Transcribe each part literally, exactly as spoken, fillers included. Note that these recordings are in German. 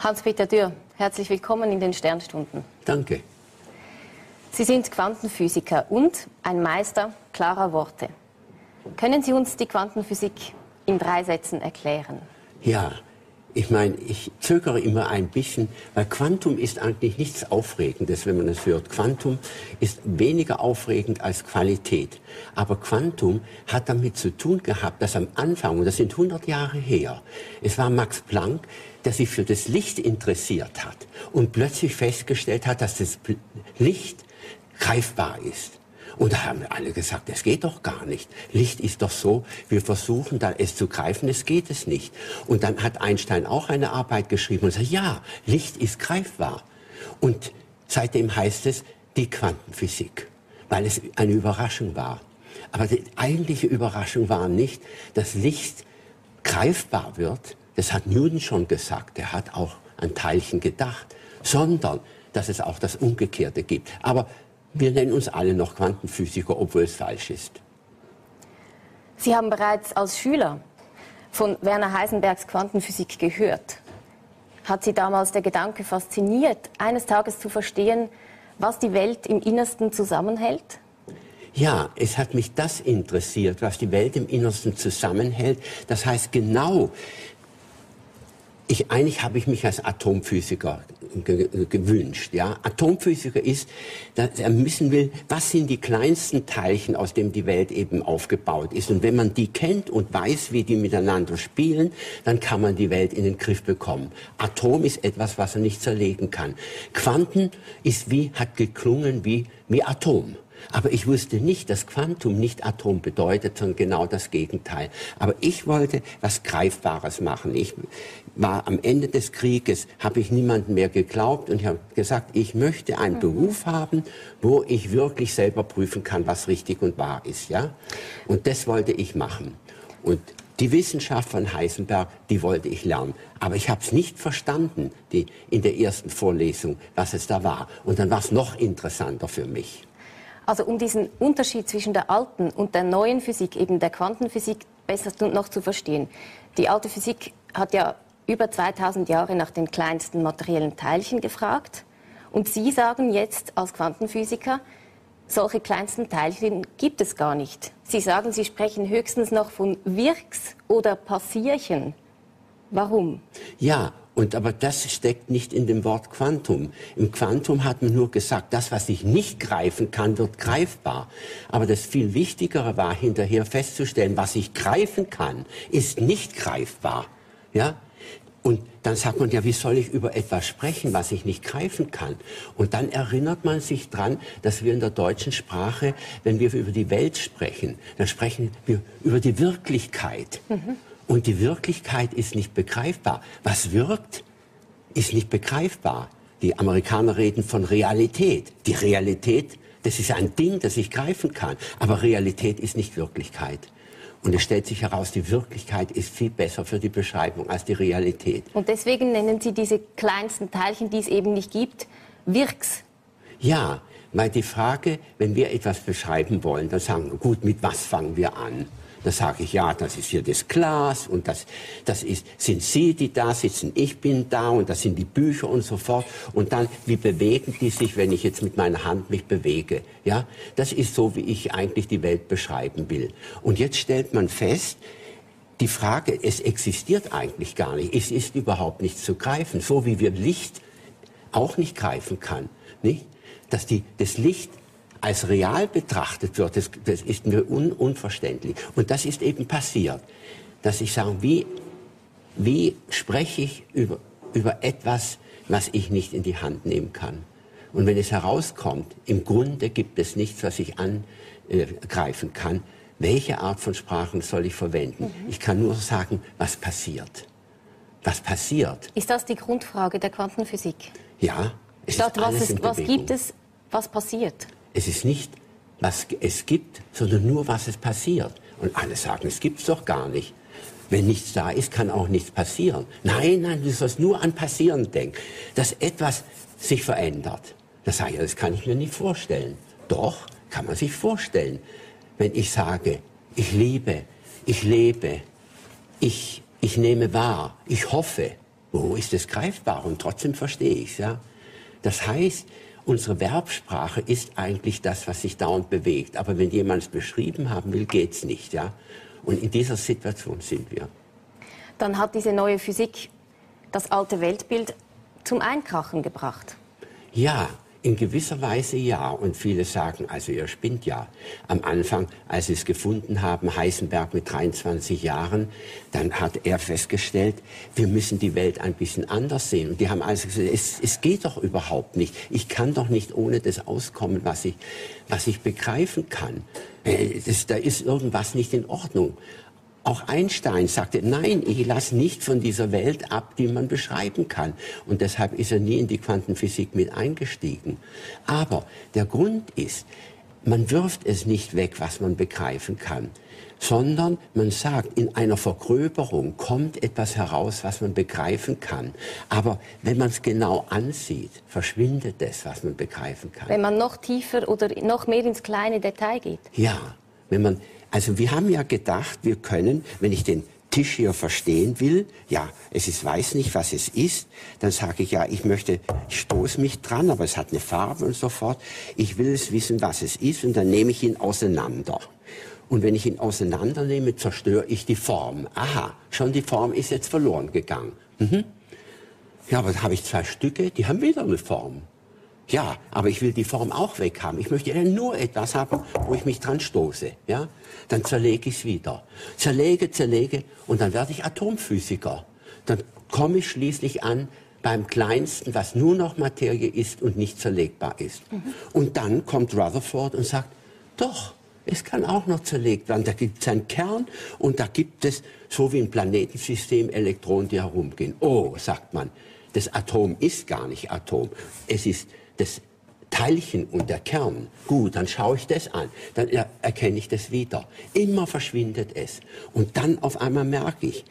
Hans-Peter Dürr, herzlich willkommen in den Sternstunden. Danke. Sie sind Quantenphysiker und ein Meister klarer Worte. Können Sie uns die Quantenphysik in drei Sätzen erklären? Ja, ich meine, ich zögere immer ein bisschen, weil Quantum ist eigentlich nichts Aufregendes, wenn man es hört. Quantum ist weniger aufregend als Qualität. Aber Quantum hat damit zu tun gehabt, dass am Anfang, und das sind hundert Jahre her, es war Max Planck, der sich für das Licht interessiert hat und plötzlich festgestellt hat, dass das Licht greifbar ist. Und da haben alle gesagt, das geht doch gar nicht. Licht ist doch so, wir versuchen da es zu greifen, es geht es nicht. Und dann hat Einstein auch eine Arbeit geschrieben und sagt, ja, Licht ist greifbar. Und seitdem heißt es die Quantenphysik, weil es eine Überraschung war. Aber die eigentliche Überraschung war nicht, dass Licht greifbar wird, das hat Newton schon gesagt, er hat auch an Teilchen gedacht, sondern, dass es auch das Umgekehrte gibt. Aber wir nennen uns alle noch Quantenphysiker, obwohl es falsch ist. Sie haben bereits als Schüler von Werner Heisenbergs Quantenphysik gehört. Hat Sie damals der Gedanke fasziniert, eines Tages zu verstehen, was die Welt im Innersten zusammenhält? Ja, es hat mich das interessiert, was die Welt im Innersten zusammenhält. Das heißt genau, ich, eigentlich habe ich mich als Atomphysiker gewünscht. Ja? Atomphysiker ist, dass er wissen will, was sind die kleinsten Teilchen, aus denen die Welt eben aufgebaut ist. Und wenn man die kennt und weiß, wie die miteinander spielen, dann kann man die Welt in den Griff bekommen. Atom ist etwas, was er nicht zerlegen kann. Quanten ist wie, hat geklungen wie, wie Atom. Aber ich wusste nicht, dass Quantum nicht Atom bedeutet, sondern genau das Gegenteil. Aber ich wollte was Greifbares machen. Ich war am Ende des Krieges, habe ich niemandem mehr geglaubt und habe gesagt, ich möchte einen mhm. Beruf haben, wo ich wirklich selber prüfen kann, was richtig und wahr ist. Ja? Und das wollte ich machen. Und die Wissenschaft von Heisenberg, die wollte ich lernen. Aber ich habe es nicht verstanden die, in der ersten Vorlesung, was es da war. Und dann war es noch interessanter für mich. Also um diesen Unterschied zwischen der alten und der neuen Physik, eben der Quantenphysik, besser noch zu verstehen. Die alte Physik hat ja über zweitausend Jahre nach den kleinsten materiellen Teilchen gefragt. Und Sie sagen jetzt als Quantenphysiker, solche kleinsten Teilchen gibt es gar nicht. Sie sagen, Sie sprechen höchstens noch von Wirks- oder Passierchen. Warum? Ja. Und aber das steckt nicht in dem Wort Quantum. Im Quantum hat man nur gesagt, das, was ich nicht greifen kann, wird greifbar. Aber das viel Wichtigere war, hinterher festzustellen, was ich greifen kann, ist nicht greifbar. Ja? Und dann sagt man, ja, wie soll ich über etwas sprechen, was ich nicht greifen kann? Und dann erinnert man sich dran, dass wir in der deutschen Sprache, wenn wir über die Welt sprechen, dann sprechen wir über die Wirklichkeit. Mhm. Und die Wirklichkeit ist nicht begreifbar. Was wirkt, ist nicht begreifbar. Die Amerikaner reden von Realität. Die Realität, das ist ein Ding, das ich greifen kann. Aber Realität ist nicht Wirklichkeit. Und es stellt sich heraus, die Wirklichkeit ist viel besser für die Beschreibung als die Realität. Und deswegen nennen Sie diese kleinsten Teilchen, die es eben nicht gibt, Wirks. Ja, weil die Frage, wenn wir etwas beschreiben wollen, dann sagen wir, gut, mit was fangen wir an? Da sage ich, ja, das ist hier das Glas und das, das ist, sind Sie, die da sitzen, ich bin da und das sind die Bücher und so fort. Und dann, wie bewegen die sich, wenn ich jetzt mit meiner Hand mich bewege? Ja, das ist so, wie ich eigentlich die Welt beschreiben will. Und jetzt stellt man fest, die Frage, es existiert eigentlich gar nicht. Es ist überhaupt nicht zu greifen, so wie wir Licht auch nicht greifen kann, nicht? Dass die, das Licht als real betrachtet wird, das, das ist mir un, unverständlich. Und das ist eben passiert, dass ich sage, wie, wie spreche ich über, über etwas, was ich nicht in die Hand nehmen kann? Und wenn es herauskommt, im Grunde gibt es nichts, was ich angreifen kann. Welche Art von Sprachen soll ich verwenden? Mhm. Ich kann nur sagen, was passiert. Was passiert? Ist das die Grundfrage der Quantenphysik? Ja. Es Statt ist alles was, ist, was gibt es, was passiert? Es ist nicht, was es gibt, sondern nur, was es passiert. Und alle sagen, es gibt es doch gar nicht. Wenn nichts da ist, kann auch nichts passieren. Nein, nein, du sollst nur an Passieren denken. Dass etwas sich verändert. Das sage ich, das kann ich mir nicht vorstellen. Doch, kann man sich vorstellen. Wenn ich sage, ich liebe, ich lebe, ich, ich nehme wahr, ich hoffe, wo ist es greifbar und trotzdem verstehe ich es. Ja? Das heißt, unsere Verbsprache ist eigentlich das, was sich dauernd bewegt. Aber wenn jemand es beschrieben haben will, geht es nicht. Ja? Und in dieser Situation sind wir. Dann hat diese neue Physik das alte Weltbild zum Einkrachen gebracht. Ja, in gewisser Weise ja. Und viele sagen, also ihr spinnt ja. Am Anfang, als sie es gefunden haben, Heisenberg mit dreiundzwanzig Jahren, dann hat er festgestellt, wir müssen die Welt ein bisschen anders sehen. Und die haben also gesagt, es, es geht doch überhaupt nicht. Ich kann doch nicht ohne das auskommen, was ich, was ich begreifen kann. Das, da ist irgendwas nicht in Ordnung. Auch Einstein sagte, nein, ich lasse nicht von dieser Welt ab, die man beschreiben kann. Und deshalb ist er nie in die Quantenphysik mit eingestiegen. Aber der Grund ist, man wirft es nicht weg, was man begreifen kann, sondern man sagt, in einer Vergröberung kommt etwas heraus, was man begreifen kann. Aber wenn man es genau ansieht, verschwindet das, was man begreifen kann. Wenn man noch tiefer oder noch mehr ins kleine Detail geht. Ja, wenn man... Also wir haben ja gedacht, wir können, wenn ich den Tisch hier verstehen will, ja, es ist, weiß nicht, was es ist, dann sage ich, ja, ich möchte, ich stoße mich dran, aber es hat eine Farbe und so fort. Ich will es wissen, was es ist, und dann nehme ich ihn auseinander. Und wenn ich ihn auseinandernehme, zerstöre ich die Form. Aha, schon die Form ist jetzt verloren gegangen. Mhm. Ja, aber da habe ich zwei Stücke, die haben wieder eine Form. Ja, aber ich will die Form auch weg haben. Ich möchte ja nur etwas haben, wo ich mich dran stoße. Ja? Dann zerlege ich es wieder. Zerlege, zerlege und dann werde ich Atomphysiker. Dann komme ich schließlich an beim Kleinsten, was nur noch Materie ist und nicht zerlegbar ist. Mhm. Und dann kommt Rutherford und sagt, doch, es kann auch noch zerlegt werden. Da gibt es einen Kern und da gibt es, so wie im Planetensystem, Elektronen, die herumgehen. Oh, sagt man, das Atom ist gar nicht Atom. Es ist das Teilchen und der Kern. Gut, dann schaue ich das an, dann erkenne ich das wieder. Immer verschwindet es. Und dann auf einmal merke ich,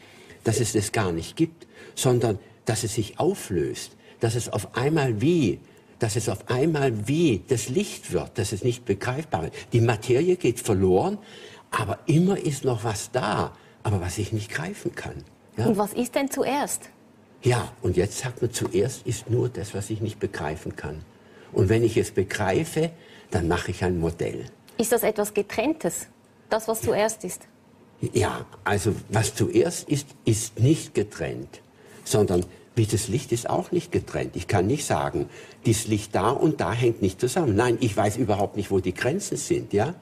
dass es das gar nicht gibt, sondern dass es sich auflöst, dass es auf einmal wie, dass es auf einmal wie das Licht wird, dass es nicht begreifbar ist. Die Materie geht verloren, aber immer ist noch was da, aber was ich nicht greifen kann. Ja? Und was ist denn zuerst? Ja, und jetzt sagt man, zuerst ist nur das, was ich nicht begreifen kann. Und wenn ich es begreife, dann mache ich ein Modell. Ist das etwas Getrenntes, das, was zuerst ist? Ja, also was zuerst ist, ist nicht getrennt, sondern wie das Licht ist auch nicht getrennt. Ich kann nicht sagen, dieses Licht da und da hängt nicht zusammen. Nein, ich weiß überhaupt nicht, wo die Grenzen sind, ja?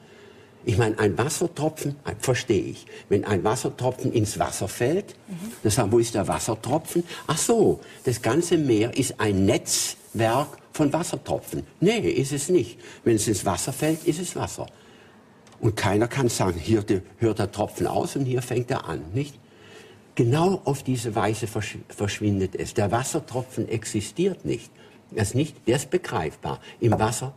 Ich meine, ein Wassertropfen, verstehe ich, wenn ein Wassertropfen ins Wasser fällt, mhm. dann sagen, wo ist der Wassertropfen? Ach so, das ganze Meer ist ein Netzwerk von Wassertropfen. Nee, ist es nicht. Wenn es ins Wasser fällt, ist es Wasser. Und keiner kann sagen, hier hört der Tropfen aus und hier fängt er an, nicht? Genau auf diese Weise versch- verschwindet es. Der Wassertropfen existiert nicht. Er ist nicht, der ist begreifbar. Im Wasser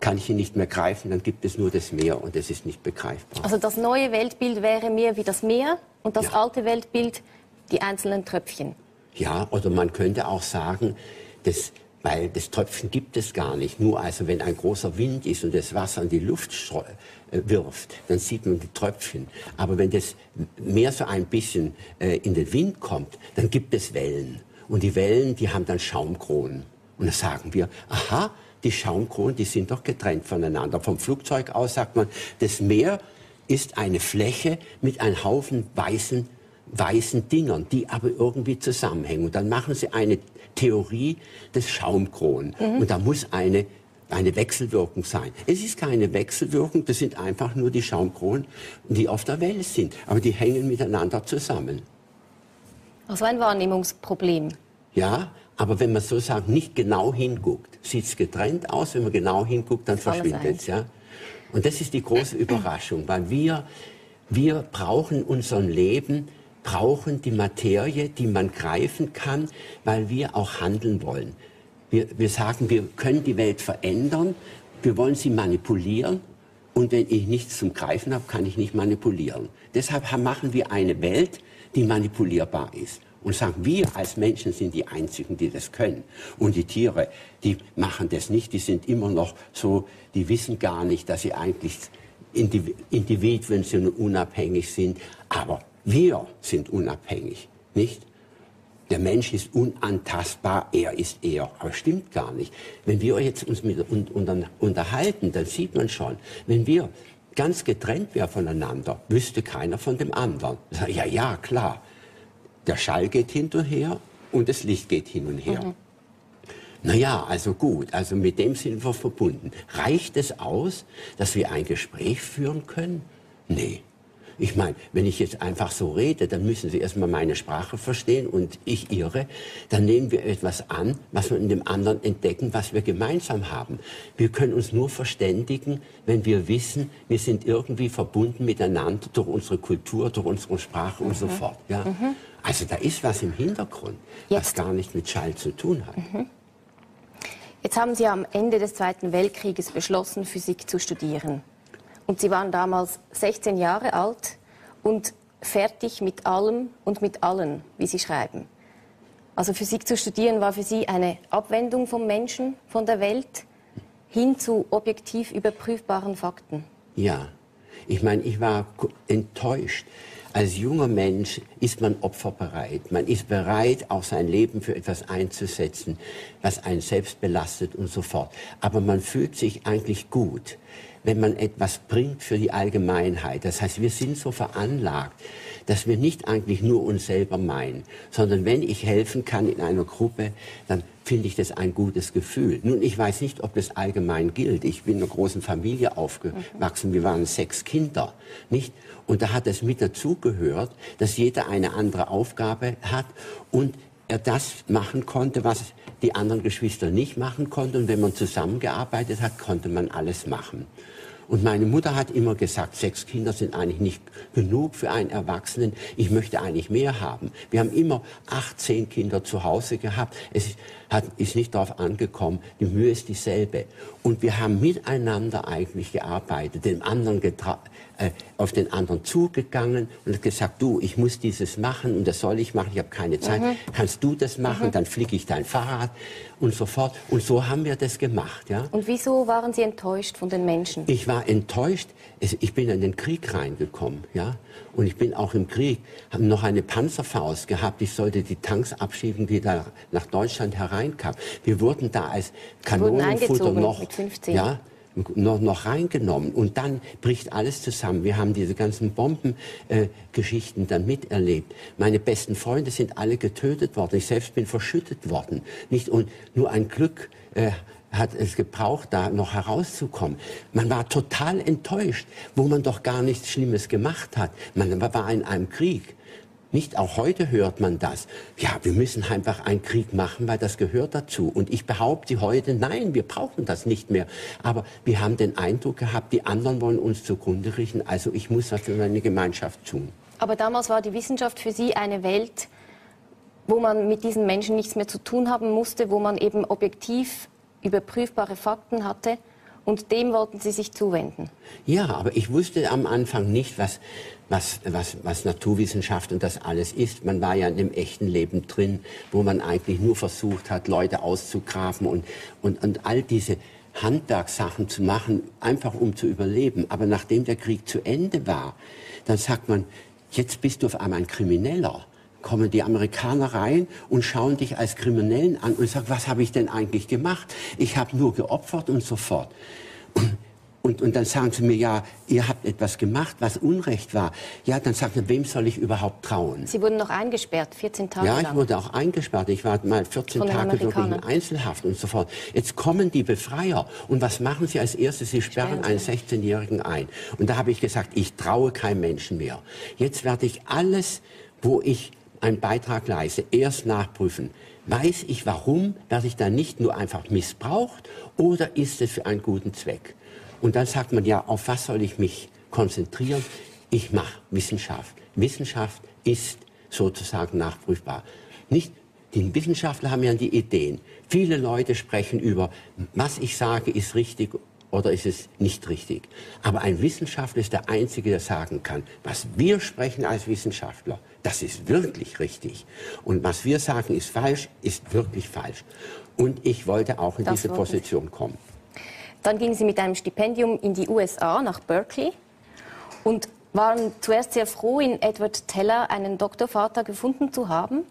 kann ich ihn nicht mehr greifen, dann gibt es nur das Meer und es ist nicht begreifbar. Also das neue Weltbild wäre mehr wie das Meer und das ja. alte Weltbild die einzelnen Tröpfchen. Ja, oder man könnte auch sagen, das, weil das Tröpfchen gibt es gar nicht. Nur also wenn ein großer Wind ist und das Wasser in die Luft äh, wirft, dann sieht man die Tröpfchen. Aber wenn das Meer so ein bisschen äh, in den Wind kommt, dann gibt es Wellen. Und die Wellen, die haben dann Schaumkronen. Und da sagen wir, aha, die Schaumkronen, die sind doch getrennt voneinander. Vom Flugzeug aus sagt man, das Meer ist eine Fläche mit einem Haufen weißen, weißen Dingern, die aber irgendwie zusammenhängen. Und dann machen sie eine Theorie des Schaumkronen. Mhm. Und da muss eine, eine Wechselwirkung sein. Es ist keine Wechselwirkung, das sind einfach nur die Schaumkronen, die auf der Welle sind. Aber die hängen miteinander zusammen. Also ein Wahrnehmungsproblem. Ja. Aber wenn man so sagt, nicht genau hinguckt, sieht es getrennt aus. Wenn man genau hinguckt, dann verschwindet es. Ja? Und das ist die große Überraschung, weil wir, wir brauchen unserem Leben, brauchen die Materie, die man greifen kann, weil wir auch handeln wollen. Wir, wir sagen, wir können die Welt verändern, wir wollen sie manipulieren. Und wenn ich nichts zum Greifen habe, kann ich nicht manipulieren. Deshalb machen wir eine Welt, die manipulierbar ist. Und sagen, wir als Menschen sind die Einzigen, die das können. Und die Tiere, die machen das nicht, die sind immer noch so, die wissen gar nicht, dass sie eigentlich Individuen sind und unabhängig sind. Aber wir sind unabhängig, nicht? der Mensch ist unantastbar, er ist er. Aber stimmt gar nicht. Wenn wir jetzt uns mit unterhalten, dann sieht man schon, wenn wir ganz getrennt wären voneinander, wüsste keiner von dem anderen. Ja, ja, klar. Der Schall geht hin und her und das Licht geht hin und her. Mhm. Naja, also gut, also mit dem sind wir verbunden. Reicht es aus, dass wir ein Gespräch führen können? Nee. Ich meine, wenn ich jetzt einfach so rede, dann müssen Sie erstmal meine Sprache verstehen und ich Ihre. Dann nehmen wir etwas an, was wir in dem anderen entdecken, was wir gemeinsam haben. Wir können uns nur verständigen, wenn wir wissen, wir sind irgendwie verbunden miteinander durch unsere Kultur, durch unsere Sprache mhm. und so fort. Ja? Mhm. Also da ist was im Hintergrund, jetzt. was gar nicht mit Schall zu tun hat. Mhm. Jetzt haben Sie am Ende des Zweiten Weltkrieges beschlossen, Physik zu studieren. Und Sie waren damals sechzehn Jahre alt und fertig mit allem und mit allen, wie Sie schreiben. Also Physik zu studieren war für Sie eine Abwendung vom Menschen, von der Welt, hin zu objektiv überprüfbaren Fakten. Ja, ich meine, ich war enttäuscht. Als junger Mensch ist man opferbereit. Man ist bereit, auch sein Leben für etwas einzusetzen, was einen selbst belastet und so fort. Aber man fühlt sich eigentlich gut, wenn man etwas bringt für die Allgemeinheit. Das heißt, wir sind so veranlagt, dass wir nicht eigentlich nur uns selber meinen, sondern wenn ich helfen kann in einer Gruppe, dann finde ich das ein gutes Gefühl. Nun, ich weiß nicht, ob das allgemein gilt. Ich bin in einer großen Familie aufgewachsen. Mhm. Wir waren sechs Kinder, nicht? Und da hat es mit dazugehört, dass jeder eine andere Aufgabe hat und er das machen konnte, was die anderen Geschwister nicht machen konnten. Und wenn man zusammengearbeitet hat, konnte man alles machen. Und meine Mutter hat immer gesagt, sechs Kinder sind eigentlich nicht genug für einen Erwachsenen. Ich möchte eigentlich mehr haben. Wir haben immer achtzehn Kinder zu Hause gehabt. Es hat, ist nicht darauf angekommen. Die Mühe ist dieselbe. Und wir haben miteinander eigentlich gearbeitet, dem anderen getra- äh, auf den anderen zugegangen und gesagt, du, ich muss dieses machen und das soll ich machen. Ich habe keine Zeit. Mhm. Kannst du das machen? Mhm. Dann fliege ich dein Fahrrad und so fort. Und so haben wir das gemacht. Ja? Und wieso waren Sie enttäuscht von den Menschen? Ich war enttäuscht. Ich bin in den Krieg reingekommen, ja, und ich bin auch im Krieg, habe noch eine Panzerfaust gehabt. Ich sollte die Tanks abschieben, die da nach Deutschland hereinkamen. Wir wurden da als Kanonenfutter noch, ja, noch, noch reingenommen. Und dann bricht alles zusammen. Wir haben diese ganzen Bombengeschichten äh, dann miterlebt. Meine besten Freunde sind alle getötet worden. Ich selbst bin verschüttet worden. Nicht? Und nur ein Glück äh, hat es gebraucht, da noch herauszukommen. Man war total enttäuscht, wo man doch gar nichts Schlimmes gemacht hat. Man war in einem Krieg. Nicht auch heute hört man das. Ja, wir müssen einfach einen Krieg machen, weil das gehört dazu. Und ich behaupte heute, nein, wir brauchen das nicht mehr. Aber wir haben den Eindruck gehabt, die anderen wollen uns zugrunde richten. Also ich muss was für meine Gemeinschaft tun. Aber damals war die Wissenschaft für Sie eine Welt, wo man mit diesen Menschen nichts mehr zu tun haben musste, wo man eben objektiv überprüfbare Fakten hatte und dem wollten Sie sich zuwenden. Ja, aber ich wusste am Anfang nicht, was, was, was, was Naturwissenschaft und das alles ist. Man war ja in dem echten Leben drin, wo man eigentlich nur versucht hat, Leute auszugraben und, und, und all diese Handwerkssachen zu machen, einfach um zu überleben. Aber nachdem der Krieg zu Ende war, dann sagt man, jetzt bist du auf einmal ein Krimineller. Kommen die Amerikaner rein und schauen dich als Kriminellen an und sagen, was habe ich denn eigentlich gemacht? Ich habe nur geopfert und so fort. Und, und, und dann sagen sie mir, ja, ihr habt etwas gemacht, was Unrecht war. Ja, dann sagt man, wem soll ich überhaupt trauen? Sie wurden noch eingesperrt, vierzehn Tage lang. Ja, ich wurde auch eingesperrt. Ich war mal vierzehn Tage wirklich in Einzelhaft und so fort. Jetzt kommen die Befreier und was machen sie als erstes? Sie sperren einen sechzehnjährigen ein. Und da habe ich gesagt, ich traue keinem Menschen mehr. Jetzt werde ich alles, wo ich einen Beitrag leiste, erst nachprüfen. Weiß ich warum, werde ich dann nicht nur einfach missbraucht oder ist es für einen guten Zweck? Und dann sagt man, ja, auf was soll ich mich konzentrieren? Ich mache Wissenschaft. Wissenschaft ist sozusagen nachprüfbar. Nicht, die Wissenschaftler haben ja die Ideen. Viele Leute sprechen über, was ich sage, ist richtig oder ist es nicht richtig. Aber ein Wissenschaftler ist der Einzige, der sagen kann, was wir sprechen als Wissenschaftler, das ist wirklich richtig. Und was wir sagen, ist falsch, ist wirklich falsch. Und ich wollte auch in diese Position kommen. Dann gingen Sie mit einem Stipendium in die U S A, nach Berkeley, und waren zuerst sehr froh, in Edward Teller einen Doktorvater gefunden zu haben.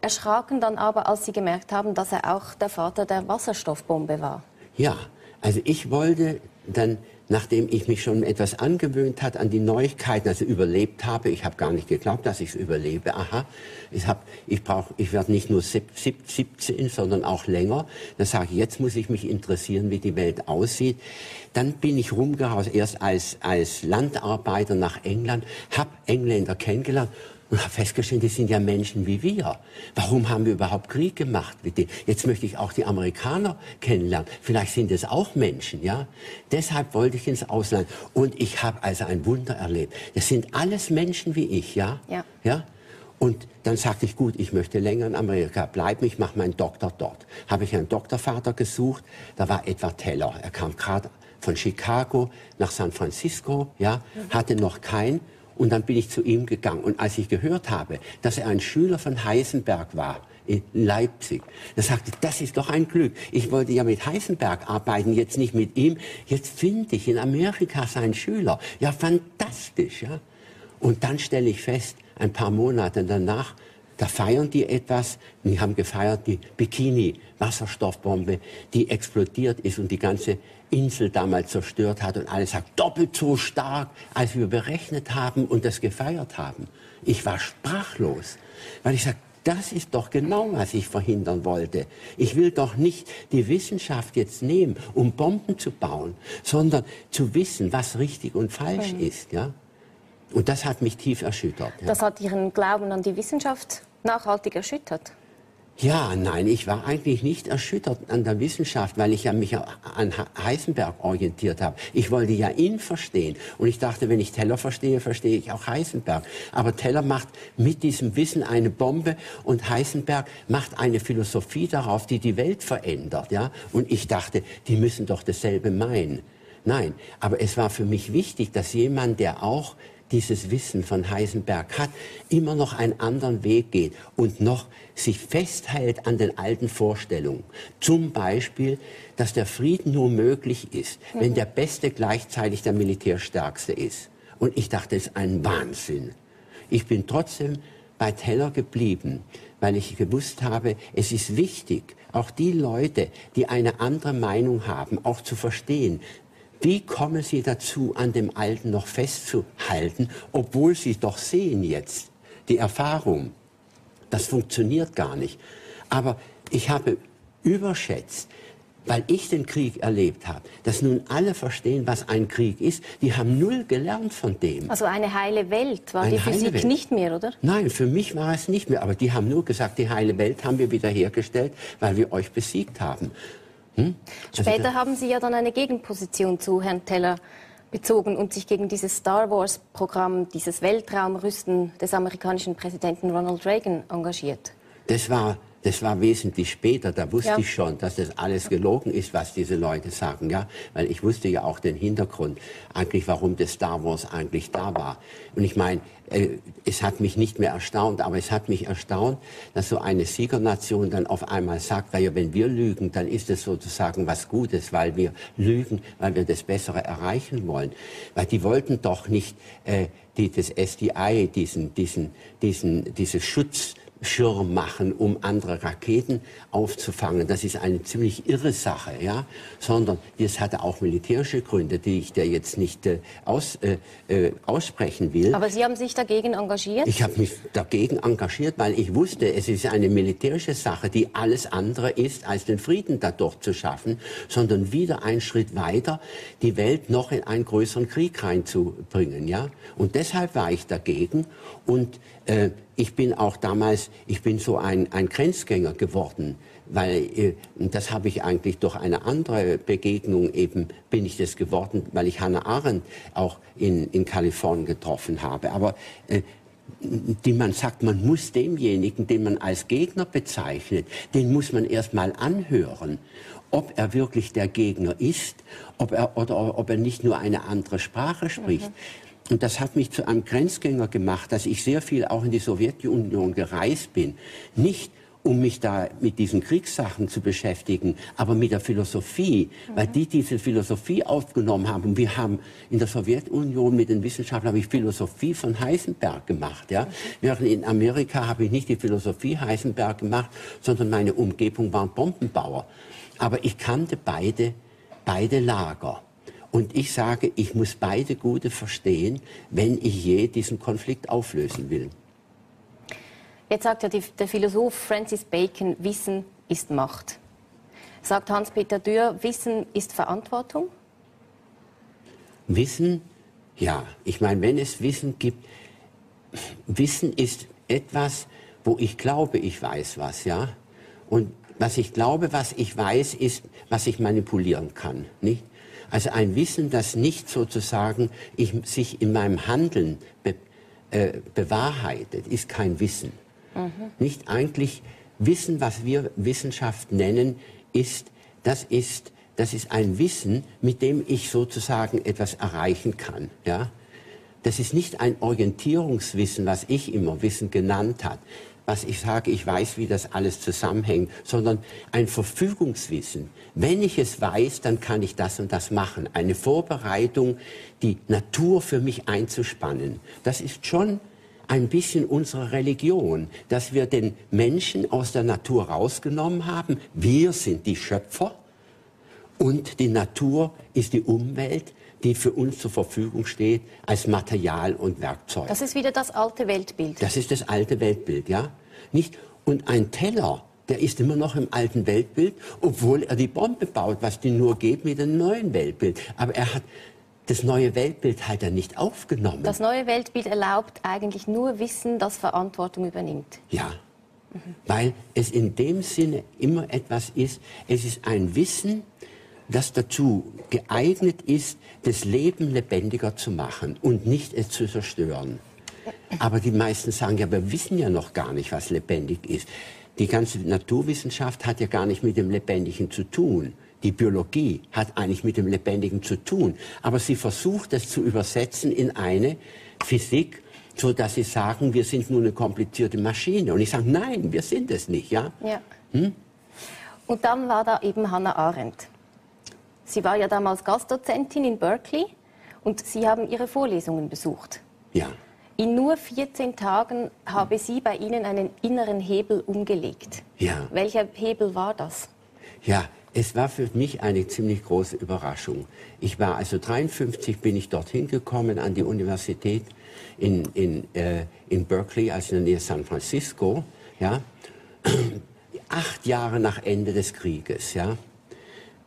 erschraken dann aber, als Sie gemerkt haben, dass er auch der Vater der Wasserstoffbombe war. Ja, also ich wollte dann, nachdem ich mich schon etwas angewöhnt hat an die Neuigkeiten, also überlebt habe, ich habe gar nicht geglaubt, dass ich es überlebe, aha, ich, hab, ich, brauch, ich werde nicht nur siebzehn, sondern auch länger, dann sage ich, jetzt muss ich mich interessieren, wie die Welt aussieht. Dann bin ich rumgehaust, erst als, als Landarbeiter nach England, habe Engländer kennengelernt und habe festgestellt, die sind ja Menschen wie wir. Warum haben wir überhaupt Krieg gemacht mit denen? Jetzt möchte ich auch die Amerikaner kennenlernen. Vielleicht sind es auch Menschen, ja? Deshalb wollte ich ins Ausland. Und ich habe also ein Wunder erlebt. Das sind alles Menschen wie ich, ja? Ja. Ja? Und dann sagte ich, gut, ich möchte länger in Amerika bleiben, ich mache meinen Doktor dort. Habe ich einen Doktorvater gesucht, da war Edward Teller. Er kam gerade von Chicago nach San Francisco, ja? Mhm. Hatte noch kein... Und dann bin ich zu ihm gegangen. Und als ich gehört habe, dass er ein Schüler von Heisenberg war, in Leipzig, da sagte ich, das ist doch ein Glück. Ich wollte ja mit Heisenberg arbeiten, jetzt nicht mit ihm. Jetzt finde ich in Amerika seinen Schüler. Ja, fantastisch, ja. Und dann stelle ich fest, ein paar Monate danach, da feiern die etwas. Die haben gefeiert die Bikini-Wasserstoffbombe, die explodiert ist und die ganze Insel damals zerstört hat. Und alle sagen, doppelt so stark, als wir berechnet haben und das gefeiert haben. Ich war sprachlos, weil ich sage, das ist doch genau, was ich verhindern wollte. Ich will doch nicht die Wissenschaft jetzt nehmen, um Bomben zu bauen, sondern zu wissen, was richtig und falsch mhm. ist, ja. Und das hat mich tief erschüttert. Ja. Das hat Ihren Glauben an die Wissenschaft nachhaltig erschüttert? Ja, nein, ich war eigentlich nicht erschüttert an der Wissenschaft, weil ich ja mich an Heisenberg orientiert habe. Ich wollte ja ihn verstehen. Und ich dachte, wenn ich Teller verstehe, verstehe ich auch Heisenberg. Aber Teller macht mit diesem Wissen eine Bombe und Heisenberg macht eine Philosophie darauf, die die Welt verändert. Ja? Und ich dachte, die müssen doch dasselbe meinen. Nein, aber es war für mich wichtig, dass jemand, der auch dieses Wissen von Heisenberg hat, immer noch einen anderen Weg geht und noch sich festhält an den alten Vorstellungen. Zum Beispiel, dass der Frieden nur möglich ist, mhm. wenn der Beste gleichzeitig der Militärstärkste ist. Und ich dachte, das ist ein Wahnsinn. Ich bin trotzdem bei Teller geblieben, weil ich gewusst habe, es ist wichtig, auch die Leute, die eine andere Meinung haben, auch zu verstehen, wie kommen Sie dazu, an dem Alten noch festzuhalten, obwohl Sie doch sehen jetzt die Erfahrung, das funktioniert gar nicht. Aber ich habe überschätzt, weil ich den Krieg erlebt habe, dass nun alle verstehen, was ein Krieg ist. Die haben null gelernt von dem. Also eine heile Welt war die Physik nicht mehr, oder? Nein, für mich war es nicht mehr. Aber die haben nur gesagt, die heile Welt haben wir wiederhergestellt, weil wir euch besiegt haben. Hm? Später also, haben Sie ja dann eine Gegenposition zu Herrn Teller bezogen und sich gegen dieses Star Wars-Programm, dieses Weltraumrüsten des amerikanischen Präsidenten Ronald Reagan engagiert. Das war, das war wesentlich später, da wusste ja. ich schon, dass das alles gelogen ist, was diese Leute sagen. Ja? Weil ich wusste ja auch den Hintergrund, eigentlich, warum das Star Wars eigentlich da war. Und ich meine, äh, es hat mich nicht mehr erstaunt, aber es hat mich erstaunt, dass so eine Siegernation dann auf einmal sagt, weil ja, wenn wir lügen, dann ist es sozusagen was Gutes, weil wir lügen, weil wir das Bessere erreichen wollen. Weil die wollten doch nicht äh, die, das S D I, diesen, diesen, diesen, dieses Schutz, Schirm machen, um andere Raketen aufzufangen. Das ist eine ziemlich irre Sache, ja. Sondern das hatte auch militärische Gründe, die ich da jetzt nicht äh, aus, äh, äh, aussprechen will. Aber Sie haben sich dagegen engagiert? Ich habe mich dagegen engagiert, weil ich wusste, es ist eine militärische Sache, die alles andere ist, als den Frieden dadurch zu schaffen, sondern wieder einen Schritt weiter, die Welt noch in einen größeren Krieg reinzubringen, ja. Und deshalb war ich dagegen und äh, ich bin auch damals, ich bin so ein, ein Grenzgänger geworden, weil das habe ich eigentlich durch eine andere Begegnung eben, bin ich das geworden, weil ich Hannah Arendt auch in, in Kalifornien getroffen habe. Aber äh, die man sagt, man muss demjenigen, den man als Gegner bezeichnet, den muss man erst mal anhören, ob er wirklich der Gegner ist, ob er, oder ob er nicht nur eine andere Sprache spricht. Mhm. Und das hat mich zu einem Grenzgänger gemacht, dass ich sehr viel auch in die Sowjetunion gereist bin. Nicht um mich da mit diesen Kriegssachen zu beschäftigen, aber mit der Philosophie, mhm. weil die diese Philosophie aufgenommen haben. Wir haben in der Sowjetunion mit den Wissenschaftlern habe ich Philosophie von Heisenberg gemacht. Ja? Mhm. Während in Amerika habe ich nicht die Philosophie Heisenberg gemacht, sondern meine Umgebung waren Bombenbauer. Aber ich kannte beide, beide Lager. Und ich sage, ich muss beide Gute verstehen, wenn ich je diesen Konflikt auflösen will. Jetzt sagt ja die, der Philosoph Francis Bacon, Wissen ist Macht. Sagt Hans-Peter Dürr, Wissen ist Verantwortung? Wissen, ja. Ich meine, wenn es Wissen gibt, Wissen ist etwas, wo ich glaube, ich weiß was, ja. Und was ich glaube, was ich weiß, ist, was ich manipulieren kann, nicht? Also ein Wissen, das nicht sozusagen ich, sich in meinem Handeln be, äh, bewahrheitet, ist kein Wissen. Mhm. Nicht eigentlich Wissen, was wir Wissenschaft nennen, ist das, ist, das ist ein Wissen, mit dem ich sozusagen etwas erreichen kann. Ja? Das ist nicht ein Orientierungswissen, was ich immer Wissen genannt habe, was ich sage, ich weiß, wie das alles zusammenhängt, sondern ein Verfügungswissen. Wenn ich es weiß, dann kann ich das und das machen. Eine Vorbereitung, die Natur für mich einzuspannen. Das ist schon ein bisschen unsere Religion, dass wir den Menschen aus der Natur rausgenommen haben. Wir sind die Schöpfer und die Natur ist die Umwelt, die für uns zur Verfügung steht als Material und Werkzeug. Das ist wieder das alte Weltbild. Das ist das alte Weltbild, ja. Nicht? Und ein Teller, der ist immer noch im alten Weltbild, obwohl er die Bombe baut, was die nur geht mit dem neuen Weltbild. Aber er hat das neue Weltbild halt er nicht aufgenommen. Das neue Weltbild erlaubt eigentlich nur Wissen, das Verantwortung übernimmt. Ja, mhm. weil es in dem Sinne immer etwas ist, es ist ein Wissen, das dazu geeignet ist, das Leben lebendiger zu machen und nicht es zu zerstören. Aber die meisten sagen, ja, wir wissen ja noch gar nicht, was lebendig ist. Die ganze Naturwissenschaft hat ja gar nicht mit dem Lebendigen zu tun. Die Biologie hat eigentlich mit dem Lebendigen zu tun. Aber sie versucht, das zu übersetzen in eine Physik, so dass sie sagen, wir sind nur eine komplizierte Maschine. Und ich sage, nein, wir sind es nicht. Ja? Ja. Hm? Und dann war da eben Hannah Arendt. Sie war ja damals Gastdozentin in Berkeley und Sie haben Ihre Vorlesungen besucht. Ja. In nur vierzehn Tagen habe sie bei Ihnen einen inneren Hebel umgelegt. Ja. Welcher Hebel war das? Ja, es war für mich eine ziemlich große Überraschung. Ich war also dreiundfünfzig, bin ich dorthin gekommen an die Universität in, in, äh, in Berkeley, also in der Nähe San Francisco. Ja. Acht Jahre nach Ende des Krieges, ja.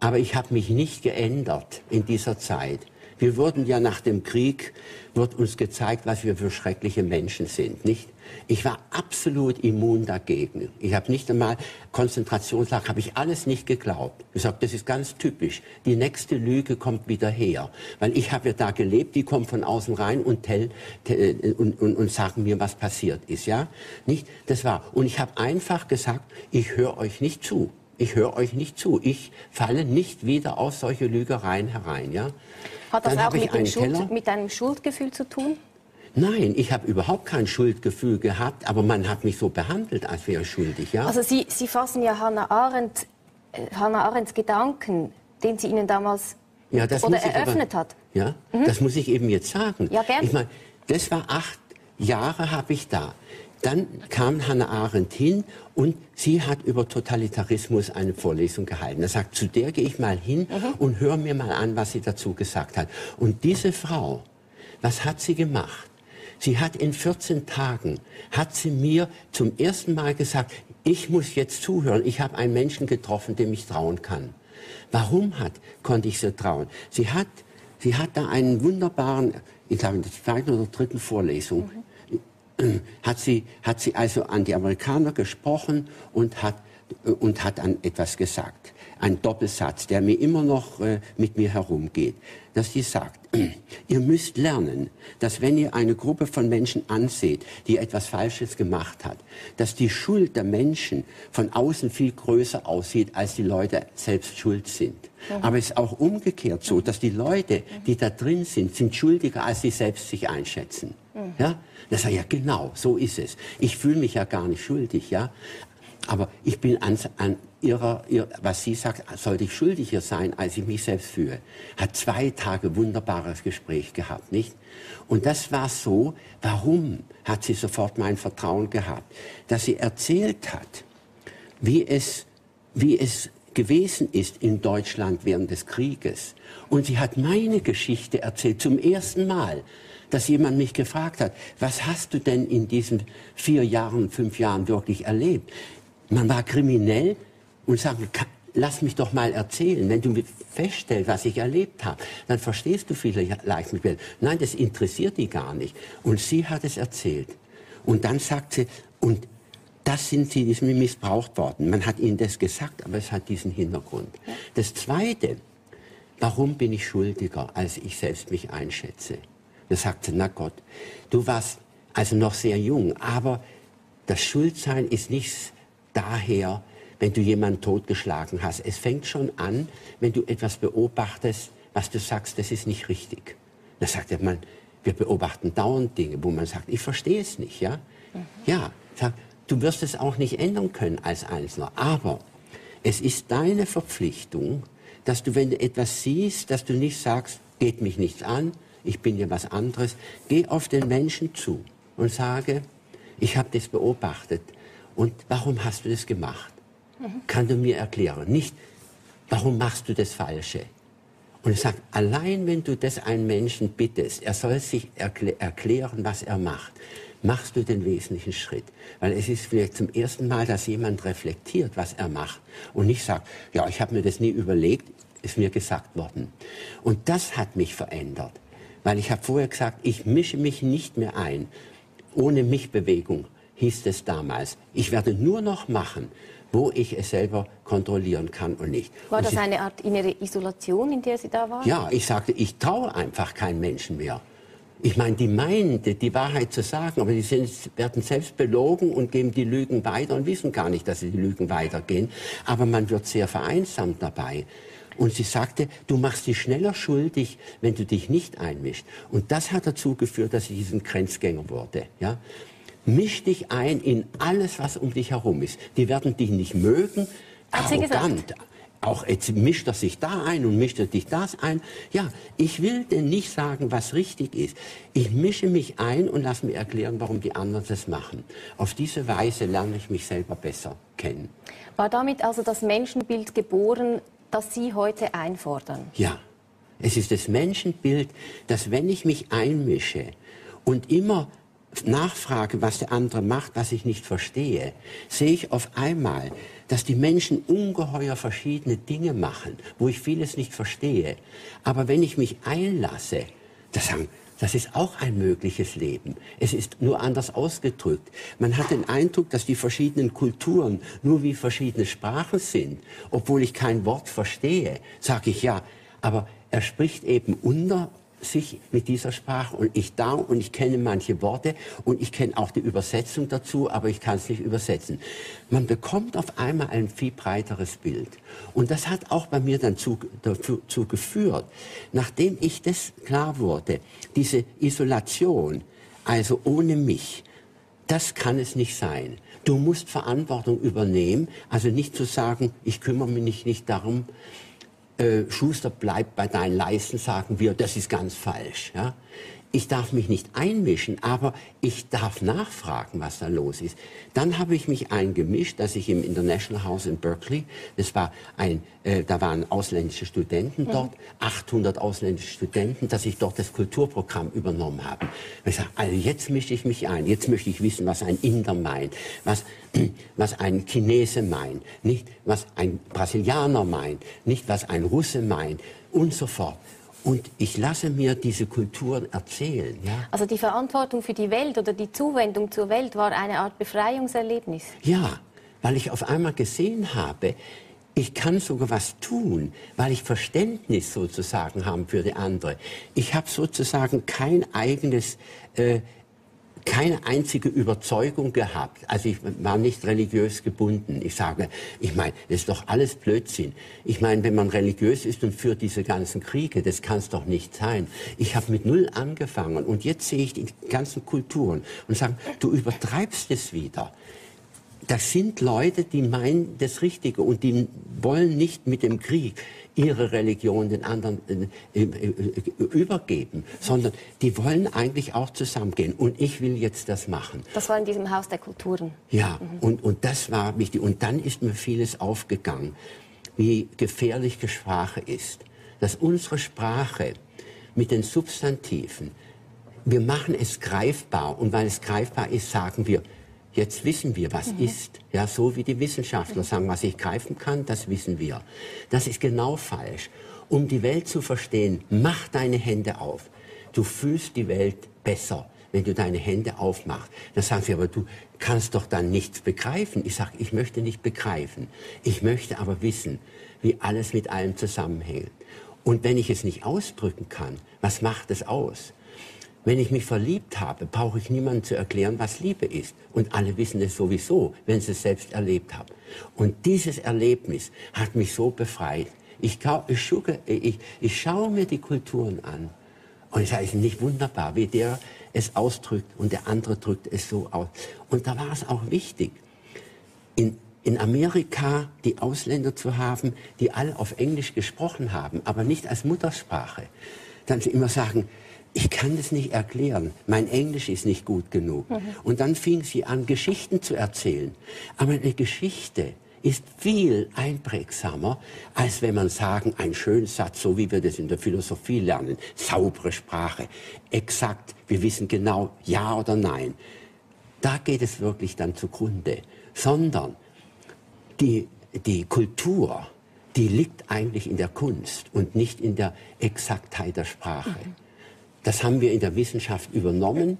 Aber ich habe mich nicht geändert in dieser Zeit. Wir wurden ja nach dem Krieg, wird uns gezeigt, was wir für schreckliche Menschen sind, nicht? Ich war absolut immun dagegen. Ich habe nicht einmal Konzentrationslager, habe ich alles nicht geglaubt. Ich sage, das ist ganz typisch. Die nächste Lüge kommt wieder her. Weil ich habe ja da gelebt, die kommen von außen rein und, tell, tell, und, und, und sagen mir, was passiert ist, ja? Nicht? Das war, und ich habe einfach gesagt, ich höre euch nicht zu. Ich höre euch nicht zu. Ich falle nicht wieder auf solche Lügereien herein. Ja? Hat das auch mit, Schuld, mit einem Schuldgefühl zu tun? Nein, ich habe überhaupt kein Schuldgefühl gehabt, aber man hat mich so behandelt, als wäre ich schuldig. Ja? Also Sie, Sie fassen ja Hannah Arendt, Hannah Arendts Gedanken, den sie Ihnen damals ja, das oder eröffnet aber, hat. Ja, mhm. das muss ich eben jetzt sagen. Ja, gern. Ich meine, das war acht Jahre habe ich da. Dann kam Hannah Arendt hin und sie hat über Totalitarismus eine Vorlesung gehalten. Er sagt, zu der gehe ich mal hin mhm. und höre mir mal an, was sie dazu gesagt hat. Und diese Frau, was hat sie gemacht? Sie hat in vierzehn Tagen, hat sie mir zum ersten Mal gesagt, ich muss jetzt zuhören, ich habe einen Menschen getroffen, dem ich trauen kann. Warum hat, konnte ich sie trauen? Sie hat, sie hat da einen wunderbaren, ich glaube in der zweiten oder dritten Vorlesung, mhm. Hat sie, hat sie also an die Amerikaner gesprochen und hat, und hat an etwas gesagt. Ein Doppelsatz, der mir immer noch äh, mit mir herumgeht. Dass sie sagt, ihr müsst lernen, dass wenn ihr eine Gruppe von Menschen anseht, die etwas Falsches gemacht hat, dass die Schuld der Menschen von außen viel größer aussieht, als die Leute selbst schuld sind. Mhm. Aber es ist auch umgekehrt so, dass die Leute, die da drin sind, sind schuldiger, als sie selbst sich einschätzen. Mhm. Ja? Das heißt, ja genau, so ist es. Ich fühle mich ja gar nicht schuldig, ja. Aber ich bin an, an ihrer, ihr, was sie sagt, sollte ich schuldig hier sein, als ich mich selbst fühle. Hat zwei Tage wunderbares Gespräch gehabt, nicht? Und das war so, warum hat sie sofort mein Vertrauen gehabt? Dass sie erzählt hat, wie es, wie es gewesen ist in Deutschland während des Krieges. Und sie hat meine Geschichte erzählt, zum ersten Mal, dass jemand mich gefragt hat, was hast du denn in diesen vier Jahren, fünf Jahren wirklich erlebt? Man war kriminell und sagte, lass mich doch mal erzählen. Wenn du feststellst, was ich erlebt habe, dann verstehst du vielleicht mich besser. Nein, das interessiert die gar nicht. Und sie hat es erzählt. Und dann sagt sie, und das sind sie, die sind missbraucht worden. Man hat ihnen das gesagt, aber es hat diesen Hintergrund. Das Zweite, warum bin ich schuldiger, als ich selbst mich einschätze? Da sagt sie, na Gott, du warst also noch sehr jung, aber das Schuldsein ist nichts daher, wenn du jemanden totgeschlagen hast. Es fängt schon an, wenn du etwas beobachtest, was du sagst, das ist nicht richtig. Da sagt er, man, wir beobachten dauernd Dinge, wo man sagt, ich verstehe es nicht. Ja, mhm. ja sagt, du wirst es auch nicht ändern können als Einzelner, aber es ist deine Verpflichtung, dass du, wenn du etwas siehst, dass du nicht sagst, geht mich nichts an, ich bin ja was anderes. Geh auf den Menschen zu und sage, ich habe das beobachtet. Und warum hast du das gemacht? Mhm. Kann du mir erklären? Nicht, warum machst du das Falsche? Und ich sage, allein wenn du das einen Menschen bittest, er soll sich erklä erklären, was er macht, machst du den wesentlichen Schritt. Weil es ist vielleicht zum ersten Mal, dass jemand reflektiert, was er macht. Und nicht sagt, ja, ich habe mir das nie überlegt, ist mir gesagt worden. Und das hat mich verändert. Weil ich habe vorher gesagt, ich mische mich nicht mehr ein. Ohne Mich-Bewegung hieß es damals. Ich werde nur noch machen, wo ich es selber kontrollieren kann und nicht. War und das sie, eine Art innere Isolation, in der Sie da waren? Ja, ich sagte, ich traue einfach keinen Menschen mehr. Ich meine, die meinen, die, die Wahrheit zu sagen, aber die sind, werden selbst belogen und geben die Lügen weiter und wissen gar nicht, dass die Lügen weitergehen. Aber man wird sehr vereinsamt dabei. Und sie sagte, du machst dich schneller schuldig, wenn du dich nicht einmischst. Und das hat dazu geführt, dass ich diesen Grenzgänger wurde. Ja? Misch dich ein in alles, was um dich herum ist. Die werden dich nicht mögen, hat arrogant. Sie auch jetzt mischt er sich da ein und mischt er dich das ein. Ja, ich will denn nicht sagen, was richtig ist. Ich mische mich ein und lass mir erklären, warum die anderen das machen. Auf diese Weise lerne ich mich selber besser kennen. War damit also das Menschenbild geboren, das Sie heute einfordern? Ja, es ist das Menschenbild, dass wenn ich mich einmische und immer nachfrage, was der andere macht, was ich nicht verstehe, sehe ich auf einmal, dass die Menschen ungeheuer verschiedene Dinge machen, wo ich vieles nicht verstehe. Aber wenn ich mich einlasse, das, das ist auch ein mögliches Leben. Es ist nur anders ausgedrückt. Man hat den Eindruck, dass die verschiedenen Kulturen nur wie verschiedene Sprachen sind. Obwohl ich kein Wort verstehe, sage ich ja, aber er spricht eben unter sich mit dieser Sprache und ich da und ich kenne manche Worte und ich kenne auch die Übersetzung dazu, aber ich kann es nicht übersetzen. Man bekommt auf einmal ein viel breiteres Bild. Und das hat auch bei mir dann zu, dazu geführt, nachdem ich das klar wurde, diese Isolation, also ohne mich, das kann es nicht sein. Du musst Verantwortung übernehmen, also nicht zu sagen, ich kümmere mich nicht, nicht darum, Schuster, bleibt bei deinen Leisten, sagen wir, das ist ganz falsch. Ja? Ich darf mich nicht einmischen, aber ich darf nachfragen, was da los ist. Dann habe ich mich eingemischt, dass ich im International House in Berkeley, das war ein, äh, da waren ausländische Studenten dort, achthundert ausländische Studenten, dass ich dort das Kulturprogramm übernommen habe. Und ich sage, also jetzt mische ich mich ein, jetzt möchte ich wissen, was ein Inder meint, was, was ein Chinese meint, nicht was ein Brasilianer meint, nicht was ein Russe meint und so fort. Und ich lasse mir diese Kulturen erzählen. Ja? Also die Verantwortung für die Welt oder die Zuwendung zur Welt war eine Art Befreiungserlebnis? Ja, weil ich auf einmal gesehen habe, ich kann sogar was tun, weil ich Verständnis sozusagen habe für die andere. Ich habe sozusagen kein eigenes, äh, keine einzige Überzeugung gehabt. Also ich war nicht religiös gebunden. Ich sage, ich meine, das ist doch alles Blödsinn. Ich meine, wenn man religiös ist und führt diese ganzen Kriege, das kann es doch nicht sein. Ich habe mit Null angefangen und jetzt sehe ich die ganzen Kulturen und sage, du übertreibst es wieder. das sind Leute, die meinen das Richtige und die wollen nicht mit dem Krieg ihre Religion den anderen äh, äh, übergeben, sondern die wollen eigentlich auch zusammengehen. Und ich will jetzt das machen. Das war in diesem Haus der Kulturen. Ja, mhm. und, und das war wichtig. Und dann ist mir vieles aufgegangen, wie gefährlich die Sprache ist. Dass unsere Sprache mit den Substantiven, wir machen es greifbar. Und weil es greifbar ist, sagen wir, jetzt wissen wir, was mhm. ist. Ja, so wie die Wissenschaftler sagen, was ich greifen kann, das wissen wir. Das ist genau falsch. Um die Welt zu verstehen, mach deine Hände auf. Du fühlst die Welt besser, wenn du deine Hände aufmachst. Dann sagen sie, aber du kannst doch dann nichts begreifen. Ich sage, ich möchte nicht begreifen. Ich möchte aber wissen, wie alles mit allem zusammenhängt. Und wenn ich es nicht ausdrücken kann, was macht es aus? Wenn ich mich verliebt habe, brauche ich niemandem zu erklären, was Liebe ist. Und alle wissen es sowieso, wenn sie es selbst erlebt haben. Und dieses Erlebnis hat mich so befreit. Ich, ich, ich, ich schaue mir die Kulturen an. Und es ist nicht wunderbar, wie der es ausdrückt und der andere drückt es so aus. Und da war es auch wichtig, in, in Amerika die Ausländer zu haben, die alle auf Englisch gesprochen haben, aber nicht als Muttersprache. Dann sie immer sagen, ich kann das nicht erklären, mein Englisch ist nicht gut genug. Mhm. Und dann fing sie an, Geschichten zu erzählen. Aber eine Geschichte ist viel einprägsamer, als wenn man sagen, ein schöner Satz, so wie wir das in der Philosophie lernen, saubere Sprache, exakt, wir wissen genau, ja oder nein. Da geht es wirklich dann zugrunde. Sondern die, die Kultur, die liegt eigentlich in der Kunst und nicht in der Exaktheit der Sprache. Mhm. Das haben wir in der Wissenschaft übernommen,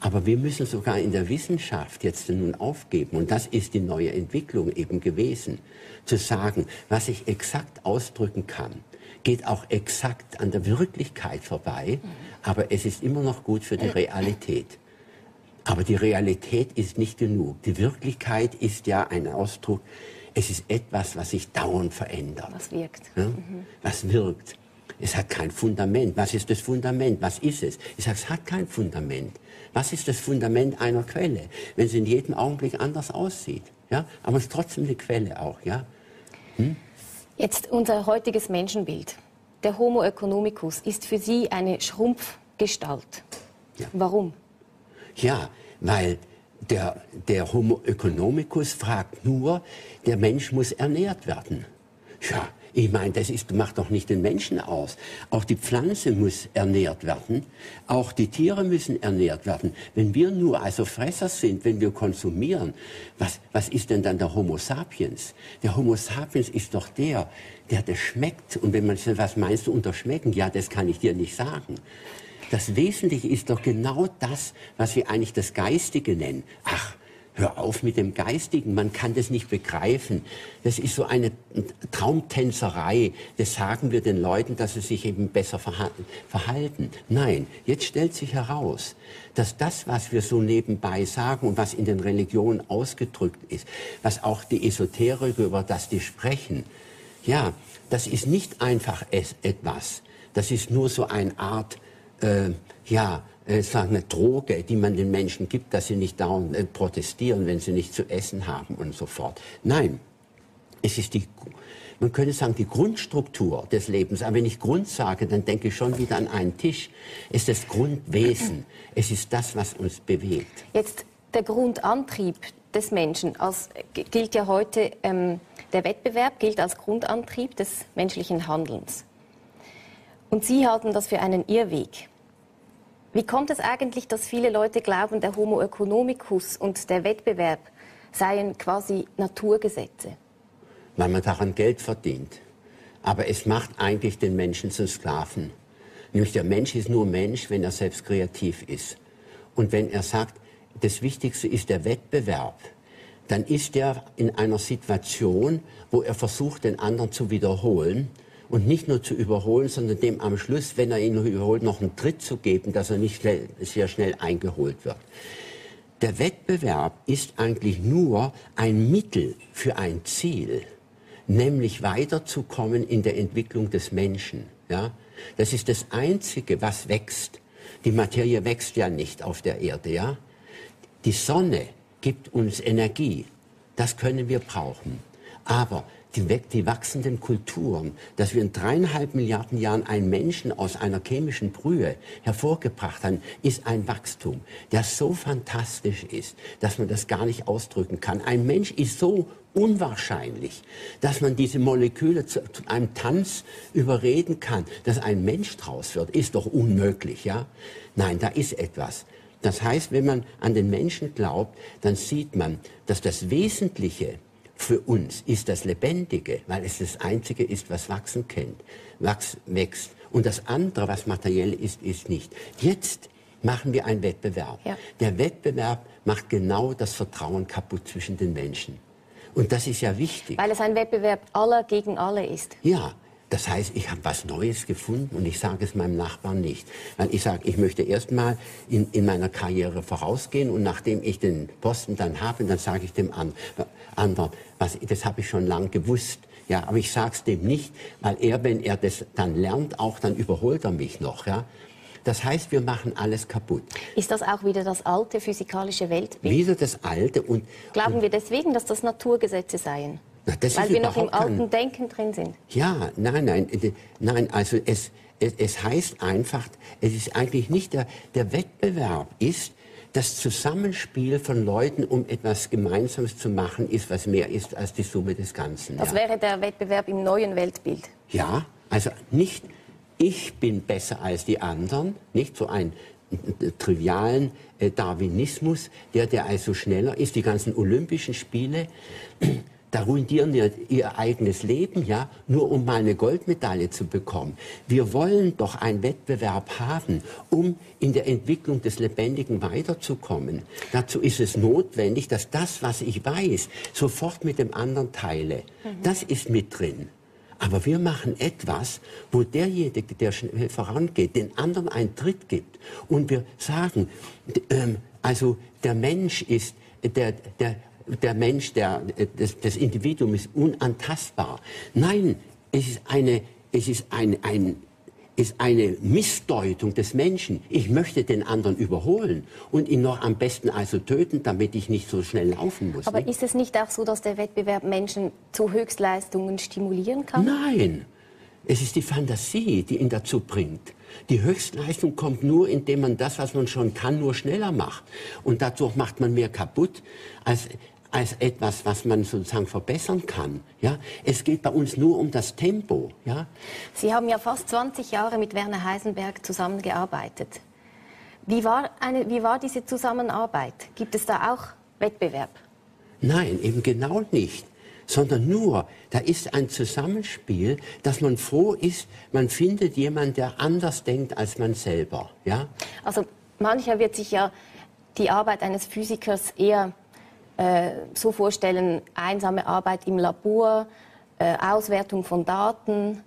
aber wir müssen sogar in der Wissenschaft jetzt nun aufgeben. Und das ist die neue Entwicklung eben gewesen, zu sagen, was ich exakt ausdrücken kann, geht auch exakt an der Wirklichkeit vorbei, aber es ist immer noch gut für die Realität. Aber die Realität ist nicht genug. Die Wirklichkeit ist ja ein Ausdruck, es ist etwas, was sich dauernd verändert. Was wirkt. Ja? Mhm. Was wirkt. Es hat kein Fundament. Was ist das Fundament? Was ist es? Ich sage, es hat kein Fundament. Was ist das Fundament einer Quelle, wenn sie in jedem Augenblick anders aussieht? Ja? Aber es ist trotzdem eine Quelle auch. Ja? Hm? Jetzt unser heutiges Menschenbild. Der Homo economicus ist für Sie eine Schrumpfgestalt. Ja. Warum? Ja, weil der, der Homo economicus fragt nur, der Mensch muss ernährt werden. Ja. Ich meine, das ist, macht doch nicht den Menschen aus. Auch die Pflanze muss ernährt werden. Auch die Tiere müssen ernährt werden. Wenn wir nur also Fresser sind, wenn wir konsumieren, was, was ist denn dann der Homo sapiens? Der Homo sapiens ist doch der, der das schmeckt. Und wenn man sagt, was meinst du unter schmecken? Ja, das kann ich dir nicht sagen. Das Wesentliche ist doch genau das, was wir eigentlich das Geistige nennen. Ach, hör auf mit dem Geistigen, man kann das nicht begreifen. Das ist so eine Traumtänzerei. Das sagen wir den Leuten, dass sie sich eben besser verhalten. Nein, jetzt stellt sich heraus, dass das, was wir so nebenbei sagen und was in den Religionen ausgedrückt ist, was auch die Esoteriker, über das die sprechen, ja, das ist nicht einfach etwas. Das ist nur so eine Art, äh, ja, sagen eine Droge, die man den Menschen gibt, dass sie nicht dauernd äh, protestieren, wenn sie nicht zu essen haben und so fort. Nein, es ist die, man könnte sagen, die Grundstruktur des Lebens. Aber wenn ich Grund sage, dann denke ich schon wieder an einen Tisch. Es ist das Grundwesen. Es ist das, was uns bewegt. Jetzt der Grundantrieb des Menschen. Als, gilt ja heute, ähm, der Wettbewerb gilt als Grundantrieb des menschlichen Handelns. Und Sie halten das für einen Irrweg. Wie kommt es eigentlich, dass viele Leute glauben, der Homo economicus und der Wettbewerb seien quasi Naturgesetze? Weil man daran Geld verdient. Aber es macht eigentlich den Menschen zum Sklaven. Nämlich der Mensch ist nur Mensch, wenn er selbst kreativ ist. Und wenn er sagt, das Wichtigste ist der Wettbewerb, dann ist er in einer Situation, wo er versucht, den anderen zu wiederholen. Und nicht nur zu überholen, sondern dem am Schluss, wenn er ihn überholt, noch einen Tritt zu geben, dass er nicht schnell, sehr schnell eingeholt wird. Der Wettbewerb ist eigentlich nur ein Mittel für ein Ziel, nämlich weiterzukommen in der Entwicklung des Menschen. Ja? Das ist das Einzige, was wächst. Die Materie wächst ja nicht auf der Erde. Ja? Die Sonne gibt uns Energie. Das können wir brauchen. Aber die, die wachsenden Kulturen, dass wir in dreieinhalb Milliarden Jahren einen Menschen aus einer chemischen Brühe hervorgebracht haben, ist ein Wachstum, das so fantastisch ist, dass man das gar nicht ausdrücken kann. Ein Mensch ist so unwahrscheinlich, dass man diese Moleküle zu, zu einem Tanz überreden kann, dass ein Mensch draus wird, ist doch unmöglich, ja? Nein, da ist etwas. Das heißt, wenn man an den Menschen glaubt, dann sieht man, dass das Wesentliche für uns ist das Lebendige, weil es das Einzige ist, was wachsen kennt, Wachs wächst. Und das andere, was materiell ist, ist nicht. Jetzt machen wir einen Wettbewerb. Ja. Der Wettbewerb macht genau das Vertrauen kaputt zwischen den Menschen. Und das ist ja wichtig. Weil es ein Wettbewerb aller gegen alle ist. Ja. Das heißt, ich habe was Neues gefunden und ich sage es meinem Nachbarn nicht. Weil ich sage, ich möchte erstmal in, in meiner Karriere vorausgehen und nachdem ich den Posten dann habe, dann sage ich dem anderen, was, das habe ich schon lange gewusst. Ja, aber ich sage es dem nicht, weil er, wenn er das dann lernt, auch dann überholt er mich noch. Ja? Das heißt, wir machen alles kaputt. Ist das auch wieder das alte physikalische Weltbild? Wieder das alte. Und, Glauben und wir deswegen, dass das Naturgesetze seien? Na, weil wir noch im alten Denken drin sind. Ja, nein, nein, nein, also es, es, es heißt einfach, es ist eigentlich nicht der, der Wettbewerb ist, das Zusammenspiel von Leuten, um etwas Gemeinsames zu machen, ist, was mehr ist als die Summe des Ganzen. Das ja. wäre der Wettbewerb im neuen Weltbild. Ja, also nicht, ich bin besser als die anderen, nicht so ein trivialen äh, Darwinismus, der, der also schneller ist, die ganzen Olympischen Spiele, da ruinieren wir ihr eigenes Leben, ja, nur um mal eine Goldmedaille zu bekommen. Wir wollen doch einen Wettbewerb haben, um in der Entwicklung des Lebendigen weiterzukommen. Dazu ist es notwendig, dass das, was ich weiß, sofort mit dem anderen teile. Mhm. Das ist mit drin. Aber wir machen etwas, wo derjenige, der schnell vorangeht, den anderen einen Tritt gibt. Und wir sagen, ähm, also der Mensch ist der, der Der Mensch, der, das, das Individuum ist unantastbar. Nein, es ist eine, es ist ein, ein, ist eine Missdeutung des Menschen. Ich möchte den anderen überholen und ihn noch am besten also töten, damit ich nicht so schnell laufen muss. Aber ne? Ist es nicht auch so, dass der Wettbewerb Menschen zu Höchstleistungen stimulieren kann? Nein, es ist die Fantasie, die ihn dazu bringt. Die Höchstleistung kommt nur, indem man das, was man schon kann, nur schneller macht. Und dazu macht man mehr kaputt als, als etwas, was man sozusagen verbessern kann. Ja? Es geht bei uns nur um das Tempo. Ja? Sie haben ja fast zwanzig Jahre mit Werner Heisenberg zusammengearbeitet. Wie war, eine, wie war diese Zusammenarbeit? Gibt es da auch Wettbewerb? Nein, eben genau nicht. Sondern nur, da ist ein Zusammenspiel, dass man froh ist, man findet jemanden, der anders denkt als man selber. Ja? Also mancher wird sich ja die Arbeit eines Physikers eher äh, so vorstellen, einsame Arbeit im Labor, äh, Auswertung von Daten.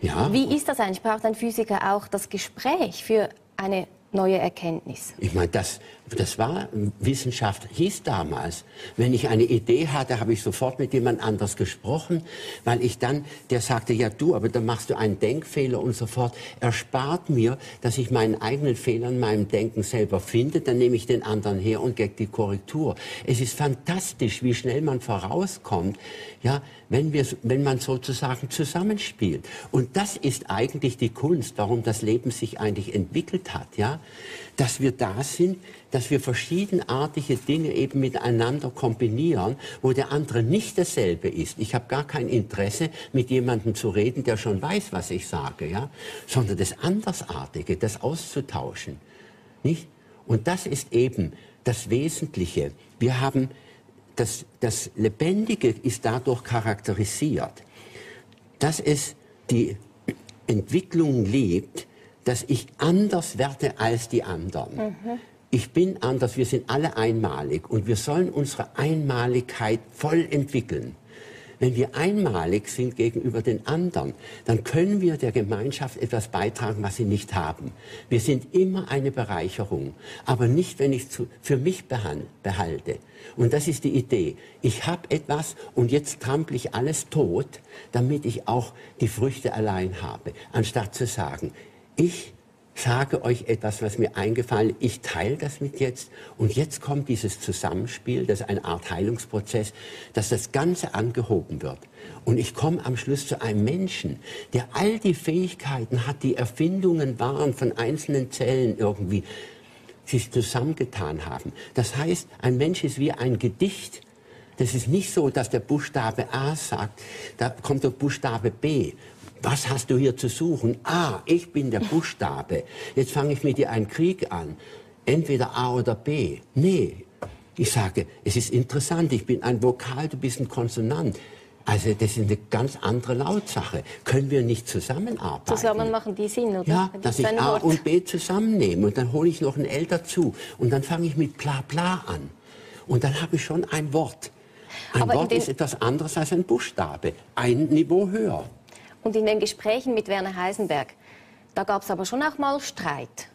Ja. Wie ist das eigentlich? Braucht ein Physiker auch das Gespräch für eine neue Erkenntnis? Ich meine, das, das war, Wissenschaft hieß damals, wenn ich eine Idee hatte, habe ich sofort mit jemand anders gesprochen, weil ich dann, der sagte, ja du, aber dann machst du einen Denkfehler und so fort, erspart mir, dass ich meinen eigenen Fehler in meinem Denken selber finde, dann nehme ich den anderen her und gebe die Korrektur. Es ist fantastisch, wie schnell man vorauskommt, ja, wenn wir, wenn man sozusagen zusammenspielt. Und das ist eigentlich die Kunst, warum das Leben sich eigentlich entwickelt hat, ja. Dass wir da sind, dass wir verschiedenartige Dinge eben miteinander kombinieren, wo der andere nicht dasselbe ist. Ich habe gar kein Interesse, mit jemandem zu reden, der schon weiß, was ich sage, ja? Sondern das Andersartige, das auszutauschen. Nicht? Und das ist eben das Wesentliche. Wir haben das, das Lebendige ist dadurch charakterisiert, dass es die Entwicklung liebt, dass ich anders werde als die anderen. Mhm. Ich bin anders, wir sind alle einmalig und wir sollen unsere Einmaligkeit voll entwickeln. Wenn wir einmalig sind gegenüber den anderen, dann können wir der Gemeinschaft etwas beitragen, was sie nicht haben. Wir sind immer eine Bereicherung, aber nicht, wenn ich es für mich behalte. Und das ist die Idee. Ich habe etwas und jetzt trample ich alles tot, damit ich auch die Früchte allein habe, anstatt zu sagen, ich sage euch etwas, was mir eingefallen ist, ich teile das mit jetzt. Und jetzt kommt dieses Zusammenspiel, das ist eine Art Heilungsprozess, dass das Ganze angehoben wird. Und ich komme am Schluss zu einem Menschen, der all die Fähigkeiten hat, die Erfindungen waren von einzelnen Zellen irgendwie, sich zusammengetan haben. Das heißt, ein Mensch ist wie ein Gedicht. Das ist nicht so, dass der Buchstabe A sagt, da kommt der Buchstabe B. Was hast du hier zu suchen? Ah, ich bin der Buchstabe. Jetzt fange ich mit dir einen Krieg an. Entweder A oder B. Nee, ich sage, es ist interessant, ich bin ein Vokal, du bist ein Konsonant. Also das ist eine ganz andere Lautsache. Können wir nicht zusammenarbeiten? Zusammen machen die Sinn, oder? Ja, dass ich A und B zusammennehme und dann hole ich noch ein L dazu. Und dann fange ich mit bla bla an. Und dann habe ich schon ein Wort. Ein Wort ist etwas anderes als ein Buchstabe. Ein Niveau höher. Und in den Gesprächen mit Werner Heisenberg, da gab es aber schon auch mal Streit.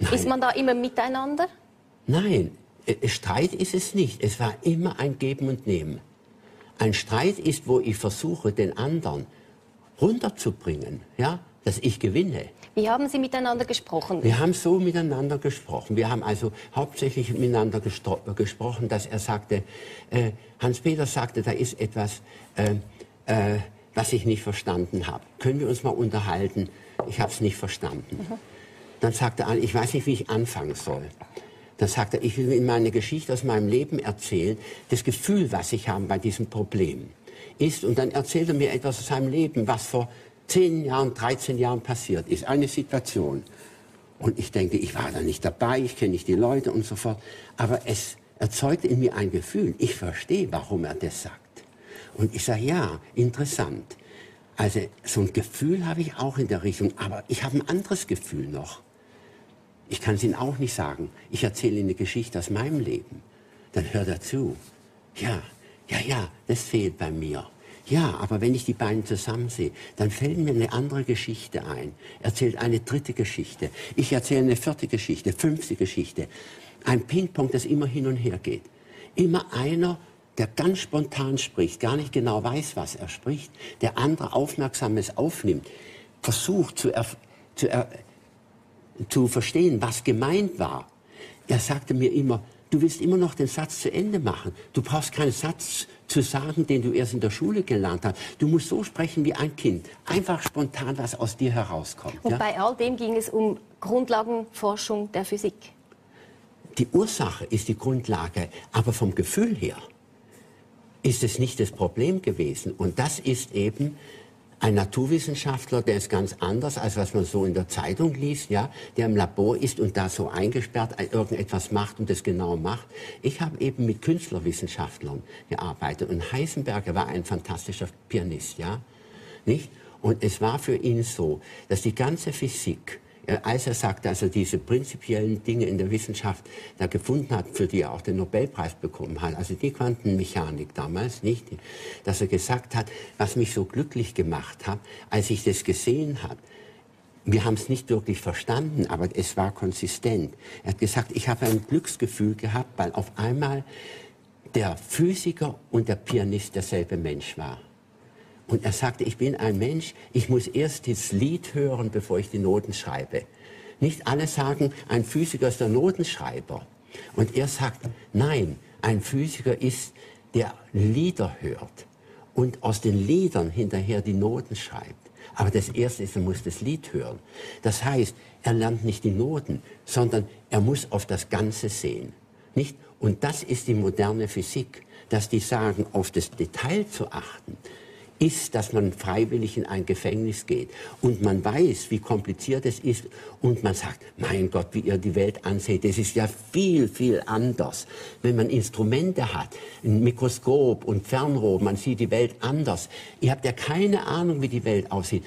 Nein. Ist man da immer miteinander? Nein, Streit ist es nicht. Es war immer ein Geben und Nehmen. Ein Streit ist, wo ich versuche, den anderen runterzubringen, ja, dass ich gewinne. Wie haben Sie miteinander gesprochen? Wir haben so miteinander gesprochen. Wir haben also hauptsächlich miteinander gesprochen, dass er sagte, äh, Hans-Peter sagte, da ist etwas... Äh, äh, was ich nicht verstanden habe. Können wir uns mal unterhalten? Ich habe es nicht verstanden. Mhm. Dann sagt er, ich weiß nicht, wie ich anfangen soll. Dann sagt er, ich will Ihnen meine Geschichte aus meinem Leben erzählen, das Gefühl, was ich habe bei diesem Problem ist. Und dann erzählt er mir etwas aus seinem Leben, was vor zehn Jahren, dreizehn Jahren passiert ist. Eine Situation. Und ich denke, ich war da nicht dabei, ich kenne nicht die Leute und so fort. Aber es erzeugt in mir ein Gefühl. Ich verstehe, warum er das sagt. Und ich sage, ja, interessant. Also so ein Gefühl habe ich auch in der Richtung, aber ich habe ein anderes Gefühl noch. Ich kann es Ihnen auch nicht sagen. Ich erzähle Ihnen eine Geschichte aus meinem Leben. Dann hört er zu. Ja, ja, ja, das fehlt bei mir. Ja, aber wenn ich die beiden zusammen sehe, dann fällt mir eine andere Geschichte ein. Erzählt eine dritte Geschichte. Ich erzähle eine vierte Geschichte, fünfte Geschichte. Ein Ping-Pong, das immer hin und her geht. Immer einer, der ganz spontan spricht, gar nicht genau weiß, was er spricht, der andere Aufmerksames aufnimmt, versucht zu, erf zu, er zu verstehen, was gemeint war. Er sagte mir immer, du willst immer noch den Satz zu Ende machen. Du brauchst keinen Satz zu sagen, den du erst in der Schule gelernt hast. Du musst so sprechen wie ein Kind. Einfach spontan, was aus dir herauskommt. Und ja? Bei all dem ging es um Grundlagenforschung der Physik. Die Ursache ist die Grundlage, aber vom Gefühl her ist es nicht das Problem gewesen. Und das ist eben ein Naturwissenschaftler, der ist ganz anders, als was man so in der Zeitung liest, ja, der im Labor ist und da so eingesperrt irgendetwas macht und das genau macht. Ich habe eben mit Künstlerwissenschaftlern gearbeitet und Heisenberg war ein fantastischer Pianist, ja, nicht? Und es war für ihn so, dass die ganze Physik, als er sagte, als er diese prinzipiellen Dinge in der Wissenschaft da gefunden hat, für die er auch den Nobelpreis bekommen hat, also die Quantenmechanik damals, nicht, dass er gesagt hat, was mich so glücklich gemacht hat, als ich das gesehen habe. Wir haben es nicht wirklich verstanden, aber es war konsistent. Er hat gesagt, ich habe ein Glücksgefühl gehabt, weil auf einmal der Physiker und der Pianist derselbe Mensch war. Und er sagte, ich bin ein Mensch, ich muss erst das Lied hören, bevor ich die Noten schreibe. Nicht alle sagen, ein Physiker ist der Notenschreiber. Und er sagt, nein, ein Physiker ist, der Lieder hört und aus den Liedern hinterher die Noten schreibt. Aber das Erste ist, er muss das Lied hören. Das heißt, er lernt nicht die Noten, sondern er muss auf das Ganze sehen. Nicht? Und das ist die moderne Physik, dass die sagen, auf das Detail zu achten, ist, dass man freiwillig in ein Gefängnis geht und man weiß, wie kompliziert es ist und man sagt, mein Gott, wie ihr die Welt anseht, das ist ja viel, viel anders. Wenn man Instrumente hat, ein Mikroskop und Fernrohr, man sieht die Welt anders. Ihr habt ja keine Ahnung, wie die Welt aussieht.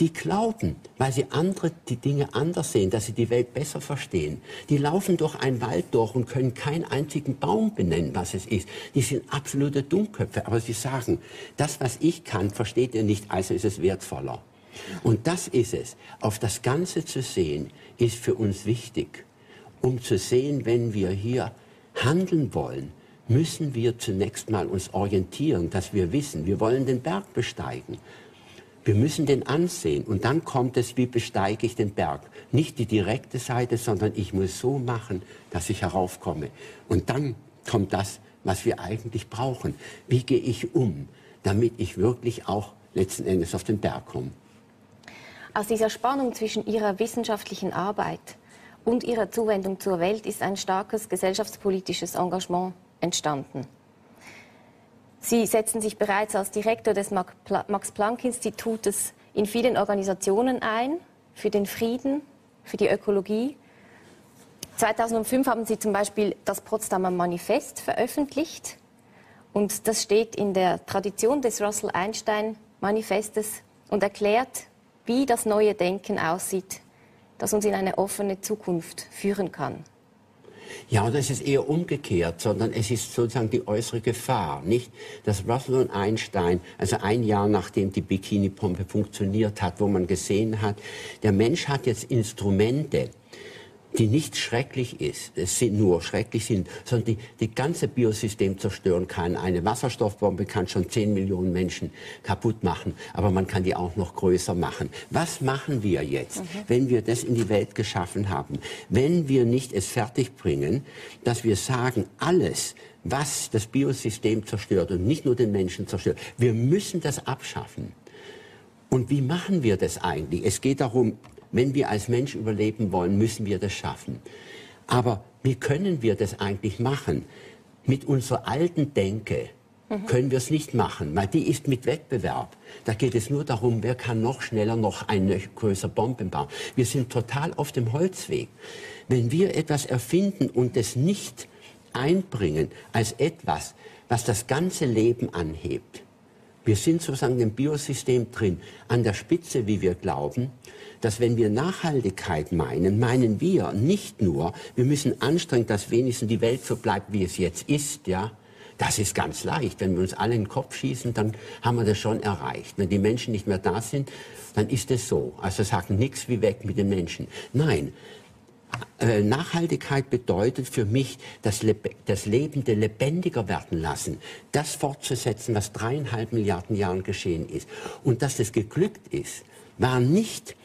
Die glauben, weil sie andere die Dinge anders sehen, dass sie die Welt besser verstehen. Die laufen durch einen Wald durch und können keinen einzigen Baum benennen, was es ist. Die sind absolute Dummköpfe, aber sie sagen, das, was ich kann, versteht ihr nicht, also ist es wertvoller. Und das ist es. Auf das Ganze zu sehen, ist für uns wichtig. Um zu sehen, wenn wir hier handeln wollen, müssen wir zunächst mal uns orientieren, dass wir wissen, wir wollen den Berg besteigen. Wir müssen den ansehen und dann kommt es, wie besteige ich den Berg. Nicht die direkte Seite, sondern ich muss so machen, dass ich heraufkomme. Und dann kommt das, was wir eigentlich brauchen. Wie gehe ich um, damit ich wirklich auch letzten Endes auf den Berg komme? Aus dieser Spannung zwischen Ihrer wissenschaftlichen Arbeit und Ihrer Zuwendung zur Welt ist ein starkes gesellschaftspolitisches Engagement entstanden. Sie setzen sich bereits als Direktor des Max-Planck-Institutes in vielen Organisationen ein, für den Frieden, für die Ökologie. zweitausendfünf haben Sie zum Beispiel das Potsdamer Manifest veröffentlicht. Und das steht in der Tradition des Russell-Einstein-Manifestes und erklärt, wie das neue Denken aussieht, das uns in eine offene Zukunft führen kann. Ja, und das ist eher umgekehrt, sondern es ist sozusagen die äußere Gefahr, nicht? Dass Russell und Einstein, also ein Jahr nachdem die Bikini-Bombe funktioniert hat, wo man gesehen hat, der Mensch hat jetzt Instrumente, die nicht schrecklich ist, es sind nur schrecklich sind, sondern die, die ganze Biosystem zerstören kann. Eine Wasserstoffbombe kann schon zehn Millionen Menschen kaputt machen, aber man kann die auch noch größer machen. Was machen wir jetzt, mhm. wenn wir das in die Welt geschaffen haben? Wenn wir nicht es fertigbringen, dass wir sagen, alles, was das Biosystem zerstört und nicht nur den Menschen zerstört, wir müssen das abschaffen. Und wie machen wir das eigentlich? Es geht darum, wenn wir als Mensch überleben wollen, müssen wir das schaffen. Aber wie können wir das eigentlich machen? Mit unserer alten Denke mhm. können wir es nicht machen, weil die ist mit Wettbewerb. Da geht es nur darum, wer kann noch schneller noch eine größere Bombe bauen. Wir sind total auf dem Holzweg. Wenn wir etwas erfinden und es nicht einbringen als etwas, was das ganze Leben anhebt, wir sind sozusagen im Biosystem drin, an der Spitze, wie wir glauben, dass wenn wir Nachhaltigkeit meinen, meinen wir nicht nur, wir müssen anstrengen, dass wenigstens die Welt so bleibt, wie es jetzt ist, ja. Das ist ganz leicht. Wenn wir uns alle in den Kopf schießen, dann haben wir das schon erreicht. Wenn die Menschen nicht mehr da sind, dann ist es so. Also sagen nichts wie weg mit den Menschen. Nein. Nachhaltigkeit bedeutet für mich, das, Leb das Lebende lebendiger werden lassen, das fortzusetzen, was dreieinhalb Milliarden Jahren geschehen ist. Und dass das geglückt ist, war nicht,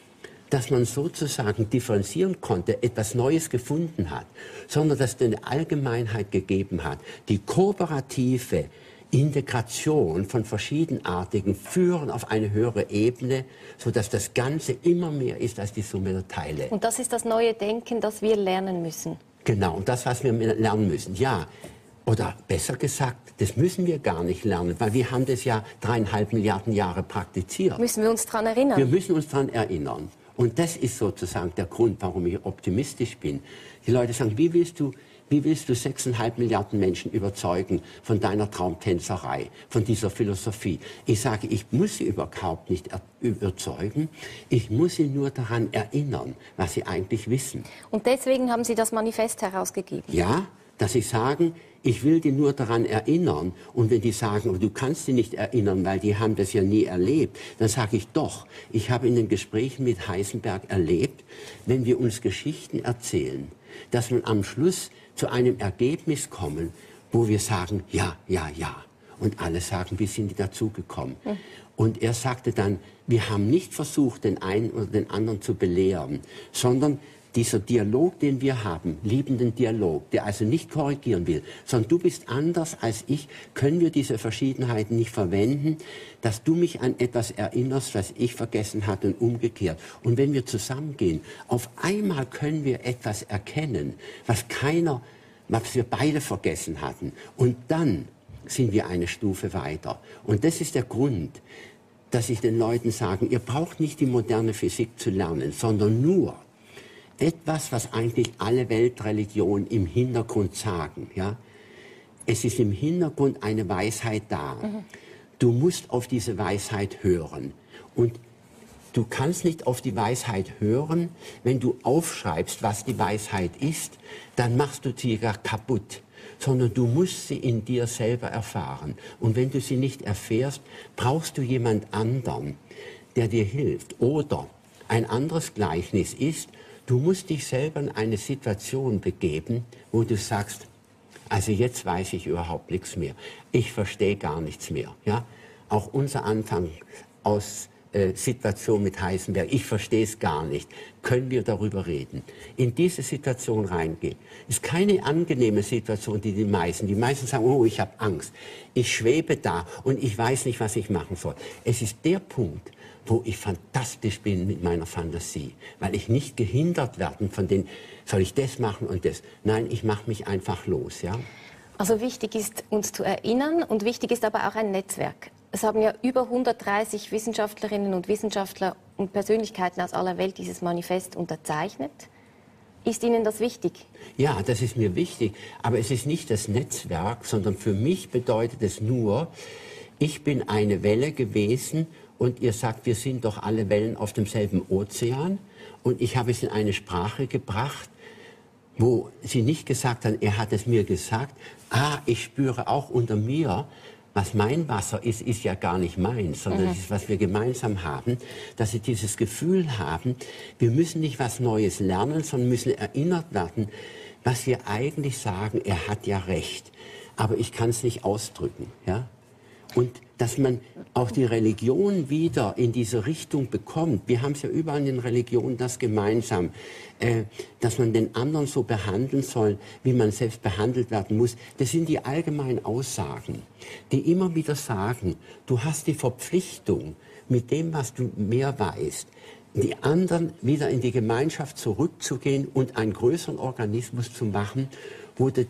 dass man sozusagen differenzieren konnte, etwas Neues gefunden hat, sondern dass es eine Allgemeinheit gegeben hat, die kooperative Integration von verschiedenartigen Führen auf eine höhere Ebene, sodass das Ganze immer mehr ist als die Summe der Teile. Und das ist das neue Denken, das wir lernen müssen. Genau, und das, was wir lernen müssen, ja. Oder besser gesagt, das müssen wir gar nicht lernen, weil wir haben das ja dreieinhalb Milliarden Jahre praktiziert. Müssen wir uns daran erinnern? Wir müssen uns daran erinnern. Und das ist sozusagen der Grund, warum ich optimistisch bin. Die Leute sagen, wie willst du... Wie willst du sechseinhalb Milliarden Menschen überzeugen von deiner Traumtänzerei, von dieser Philosophie? Ich sage, ich muss sie überhaupt nicht überzeugen. Ich muss sie nur daran erinnern, was sie eigentlich wissen. Und deswegen haben Sie das Manifest herausgegeben? Ja, dass ich sage, ich will die nur daran erinnern. Und wenn die sagen, aber du kannst sie nicht erinnern, weil die haben das ja nie erlebt, dann sage ich doch, ich habe in den Gesprächen mit Heisenberg erlebt, wenn wir uns Geschichten erzählen, dass man am Schluss zu einem Ergebnis kommen, wo wir sagen, ja, ja, ja. Und alle sagen, wie sind die dazugekommen? Mhm. Und er sagte dann, wir haben nicht versucht, den einen oder den anderen zu belehren, sondern dieser Dialog, den wir haben, liebenden Dialog, der also nicht korrigieren will, sondern du bist anders als ich, können wir diese Verschiedenheiten nicht verwenden, dass du mich an etwas erinnerst, was ich vergessen hatte und umgekehrt. Und wenn wir zusammengehen, auf einmal können wir etwas erkennen, was keiner, was wir beide vergessen hatten. Und dann sind wir eine Stufe weiter. Und das ist der Grund, dass ich den Leuten sage, ihr braucht nicht die moderne Physik zu lernen, sondern nur etwas, was eigentlich alle Weltreligionen im Hintergrund sagen. Ja? Es ist im Hintergrund eine Weisheit da. Mhm. Du musst auf diese Weisheit hören. Und du kannst nicht auf die Weisheit hören, wenn du aufschreibst, was die Weisheit ist, dann machst du sie gar kaputt. Sondern du musst sie in dir selber erfahren. Und wenn du sie nicht erfährst, brauchst du jemand anderen, der dir hilft. Oder ein anderes Gleichnis ist, du musst dich selber in eine Situation begeben, wo du sagst, also jetzt weiß ich überhaupt nichts mehr. Ich verstehe gar nichts mehr. Ja? Auch unser Anfang aus äh, Situation mit Heisenberg, ich verstehe es gar nicht, können wir darüber reden, in diese Situation reingehen. Ist keine angenehme Situation, die die meisten, die meisten sagen, oh, ich habe Angst, ich schwebe da und ich weiß nicht, was ich machen soll. Es ist der Punkt, wo ich fantastisch bin mit meiner Fantasie, weil ich nicht gehindert werde von den, soll ich das machen und das. Nein, ich mache mich einfach los, ja. Also wichtig ist, uns zu erinnern, und wichtig ist aber auch ein Netzwerk. Es haben ja über hundertdreißig Wissenschaftlerinnen und Wissenschaftler und Persönlichkeiten aus aller Welt dieses Manifest unterzeichnet. Ist Ihnen das wichtig? Ja, das ist mir wichtig, aber es ist nicht das Netzwerk, sondern für mich bedeutet es nur, ich bin eine Welle gewesen und ihr sagt, wir sind doch alle Wellen auf demselben Ozean, und ich habe es in eine Sprache gebracht, wo sie nicht gesagt haben, er hat es mir gesagt, ah, ich spüre auch unter mir, was mein Wasser ist, ist ja gar nicht meins, sondern mhm. das ist, was wir gemeinsam haben, dass sie dieses Gefühl haben, wir müssen nicht was Neues lernen, sondern müssen erinnert werden, was wir eigentlich sagen, er hat ja recht, aber ich kann es nicht ausdrücken, ja? Und dass man auch die Religion wieder in diese Richtung bekommt. Wir haben es ja überall in den Religionen das gemeinsam, äh, dass man den anderen so behandeln soll, wie man selbst behandelt werden muss. Das sind die allgemeinen Aussagen, die immer wieder sagen, du hast die Verpflichtung, mit dem, was du mehr weißt, die anderen wieder in die Gemeinschaft zurückzugehen und einen größeren Organismus zu machen, wo das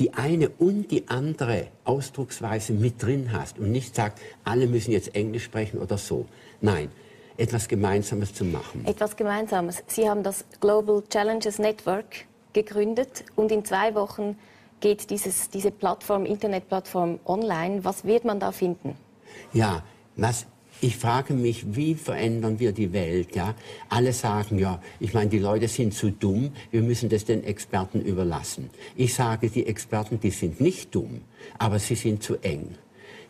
die eine und die andere Ausdrucksweise mit drin hast und nicht sagt, alle müssen jetzt Englisch sprechen oder so. Nein, etwas Gemeinsames zu machen. Etwas Gemeinsames. Sie haben das Global Challenges Network gegründet und in zwei Wochen geht dieses, diese Plattform, Internetplattform online. Was wird man da finden? Ja, was... Ich frage mich, wie verändern wir die Welt? Ja? Alle sagen, ja, ich meine, die Leute sind zu dumm, wir müssen das den Experten überlassen. Ich sage, die Experten, die sind nicht dumm, aber sie sind zu eng.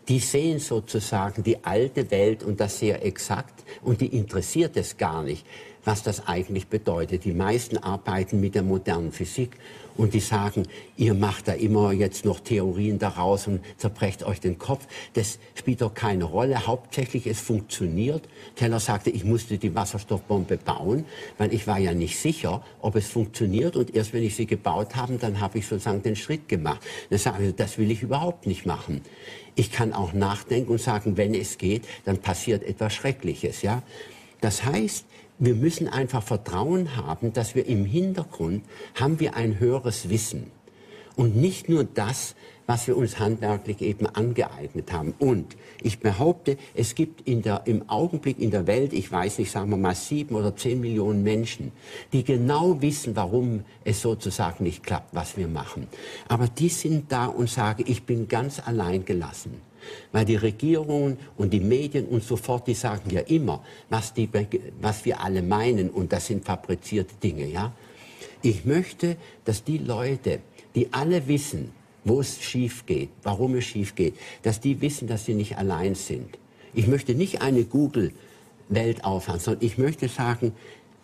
Die sehen sozusagen die alte Welt und das sehr exakt und die interessiert es gar nicht, was das eigentlich bedeutet. Die meisten arbeiten mit der modernen Physik und die sagen, ihr macht da immer jetzt noch Theorien daraus und zerbrecht euch den Kopf. Das spielt doch keine Rolle. Hauptsächlich, es funktioniert. Teller sagte, ich musste die Wasserstoffbombe bauen, weil ich war ja nicht sicher, ob es funktioniert. Und erst wenn ich sie gebaut habe, dann habe ich sozusagen den Schritt gemacht. Dann sage ich, das will ich überhaupt nicht machen. Ich kann auch nachdenken und sagen, wenn es geht, dann passiert etwas Schreckliches. Ja? Das heißt... Wir müssen einfach Vertrauen haben, dass wir im Hintergrund haben wir ein höheres Wissen und nicht nur das, was wir uns handwerklich eben angeeignet haben. Und ich behaupte, es gibt in der, im Augenblick in der Welt, ich weiß nicht, sagen wir mal sieben oder zehn Millionen Menschen, die genau wissen, warum es sozusagen nicht klappt, was wir machen. Aber die sind da und sagen, ich bin ganz allein gelassen. Weil die Regierungen und die Medien und so fort, die sagen ja immer, was, die, was wir alle meinen, und das sind fabrizierte Dinge. Ja? Ich möchte, dass die Leute, die alle wissen, wo es schief geht, warum es schief geht, dass die wissen, dass sie nicht allein sind. Ich möchte nicht eine Google-Welt aufhaben, sondern ich möchte sagen,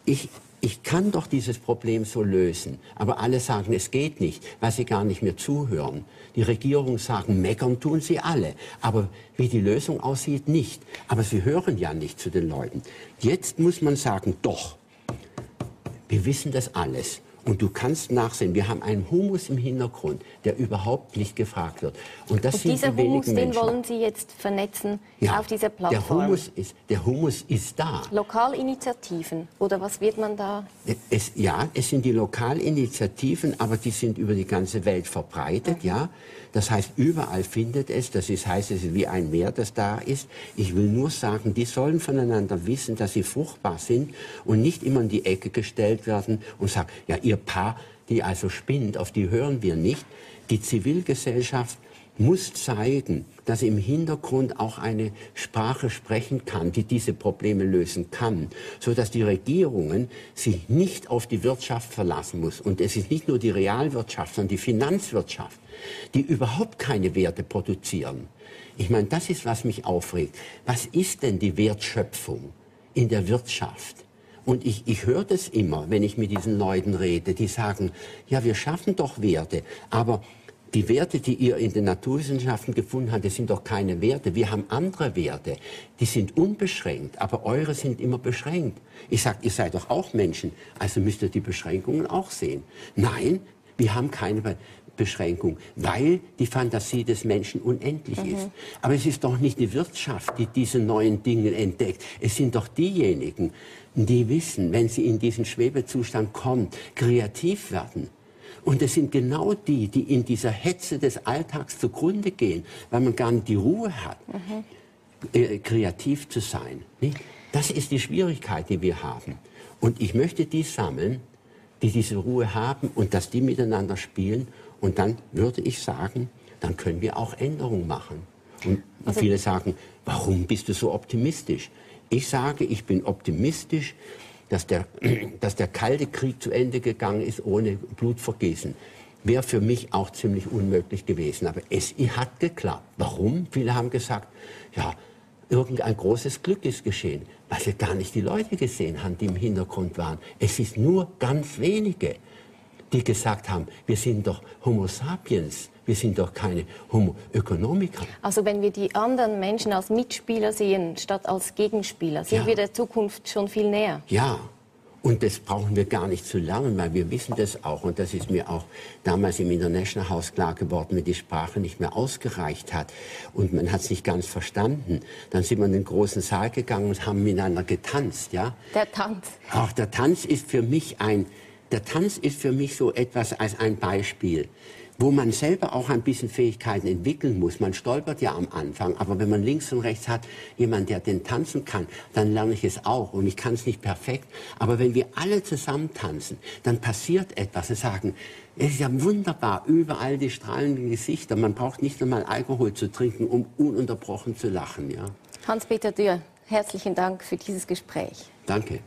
ich... Ich kann doch dieses Problem so lösen, aber alle sagen, es geht nicht, weil sie gar nicht mehr zuhören. Die Regierungen sagen, meckern tun sie alle, aber wie die Lösung aussieht, nicht. Aber sie hören ja nicht zu den Leuten. Jetzt muss man sagen, doch, wir wissen das alles. Und du kannst nachsehen, wir haben einen Humus im Hintergrund, der überhaupt nicht gefragt wird. Und das sind die wenigen Menschen. Den wollen Sie jetzt vernetzen auf dieser Plattform? Der Humus ist, der Humus ist da. Lokalinitiativen, oder was wird man da? Es, ja, es sind die Lokalinitiativen, aber die sind über die ganze Welt verbreitet. Okay. Ja. Das heißt, überall findet es, das ist, heißt, es ist wie ein Meer, das da ist. Ich will nur sagen, die sollen voneinander wissen, dass sie fruchtbar sind und nicht immer in die Ecke gestellt werden und sagen, ja, ihr Paar, die also spinnt, auf die hören wir nicht. Die Zivilgesellschaft muss zeigen, dass sie im Hintergrund auch eine Sprache sprechen kann, die diese Probleme lösen kann, sodass die Regierungen sich nicht auf die Wirtschaft verlassen muss. Und es ist nicht nur die Realwirtschaft, sondern die Finanzwirtschaft, die überhaupt keine Werte produzieren. Ich meine, das ist, was mich aufregt. Was ist denn die Wertschöpfung in der Wirtschaft? Und ich, ich höre das immer, wenn ich mit diesen Leuten rede, die sagen, ja, wir schaffen doch Werte, aber die Werte, die ihr in den Naturwissenschaften gefunden habt, das sind doch keine Werte. Wir haben andere Werte, die sind unbeschränkt, aber eure sind immer beschränkt. Ich sage, ihr seid doch auch Menschen, also müsst ihr die Beschränkungen auch sehen. Nein, wir haben keine Be- Beschränkung, weil die Fantasie des Menschen unendlich mhm. ist. Aber es ist doch nicht die Wirtschaft, die diese neuen Dinge entdeckt. Es sind doch diejenigen, die wissen, wenn sie in diesen Schwebezustand kommen, kreativ werden. Und es sind genau die, die in dieser Hetze des Alltags zugrunde gehen, weil man gar nicht die Ruhe hat, mhm. äh, kreativ zu sein. Nicht? Das ist die Schwierigkeit, die wir haben. Und ich möchte die sammeln, die diese Ruhe haben und dass die miteinander spielen. Und dann würde ich sagen, dann können wir auch Änderungen machen. Und also, viele sagen, warum bist du so optimistisch? Ich sage, ich bin optimistisch, dass der, dass der Kalte Krieg zu Ende gegangen ist, ohne Blutvergießen. Wäre für mich auch ziemlich unmöglich gewesen. Aber es hat geklappt. Warum? Viele haben gesagt, ja, irgendein großes Glück ist geschehen, weil sie gar nicht die Leute gesehen haben, die im Hintergrund waren. Es ist nur ganz wenige, die gesagt haben, wir sind doch Homo sapiens, wir sind doch keine Homo economicus. Also wenn wir die anderen Menschen als Mitspieler sehen, statt als Gegenspieler, sind ja. wir der Zukunft schon viel näher. Ja, und das brauchen wir gar nicht zu lernen, weil wir wissen das auch. Und das ist mir auch damals im International House klar geworden, wenn die Sprache nicht mehr ausgereicht hat und man hat es nicht ganz verstanden. Dann sind wir in den großen Saal gegangen und haben miteinander getanzt. Ja? Der Tanz. Auch der Tanz ist für mich ein... Der Tanz ist für mich so etwas als ein Beispiel, wo man selber auch ein bisschen Fähigkeiten entwickeln muss. Man stolpert ja am Anfang, aber wenn man links und rechts hat, jemand, der den tanzen kann, dann lerne ich es auch und ich kann es nicht perfekt. Aber wenn wir alle zusammen tanzen, dann passiert etwas. Wir sagen, es ist ja wunderbar, überall die strahlenden Gesichter. Man braucht nicht einmal Alkohol zu trinken, um ununterbrochen zu lachen. Ja? Hans-Peter Dürr, herzlichen Dank für dieses Gespräch. Danke.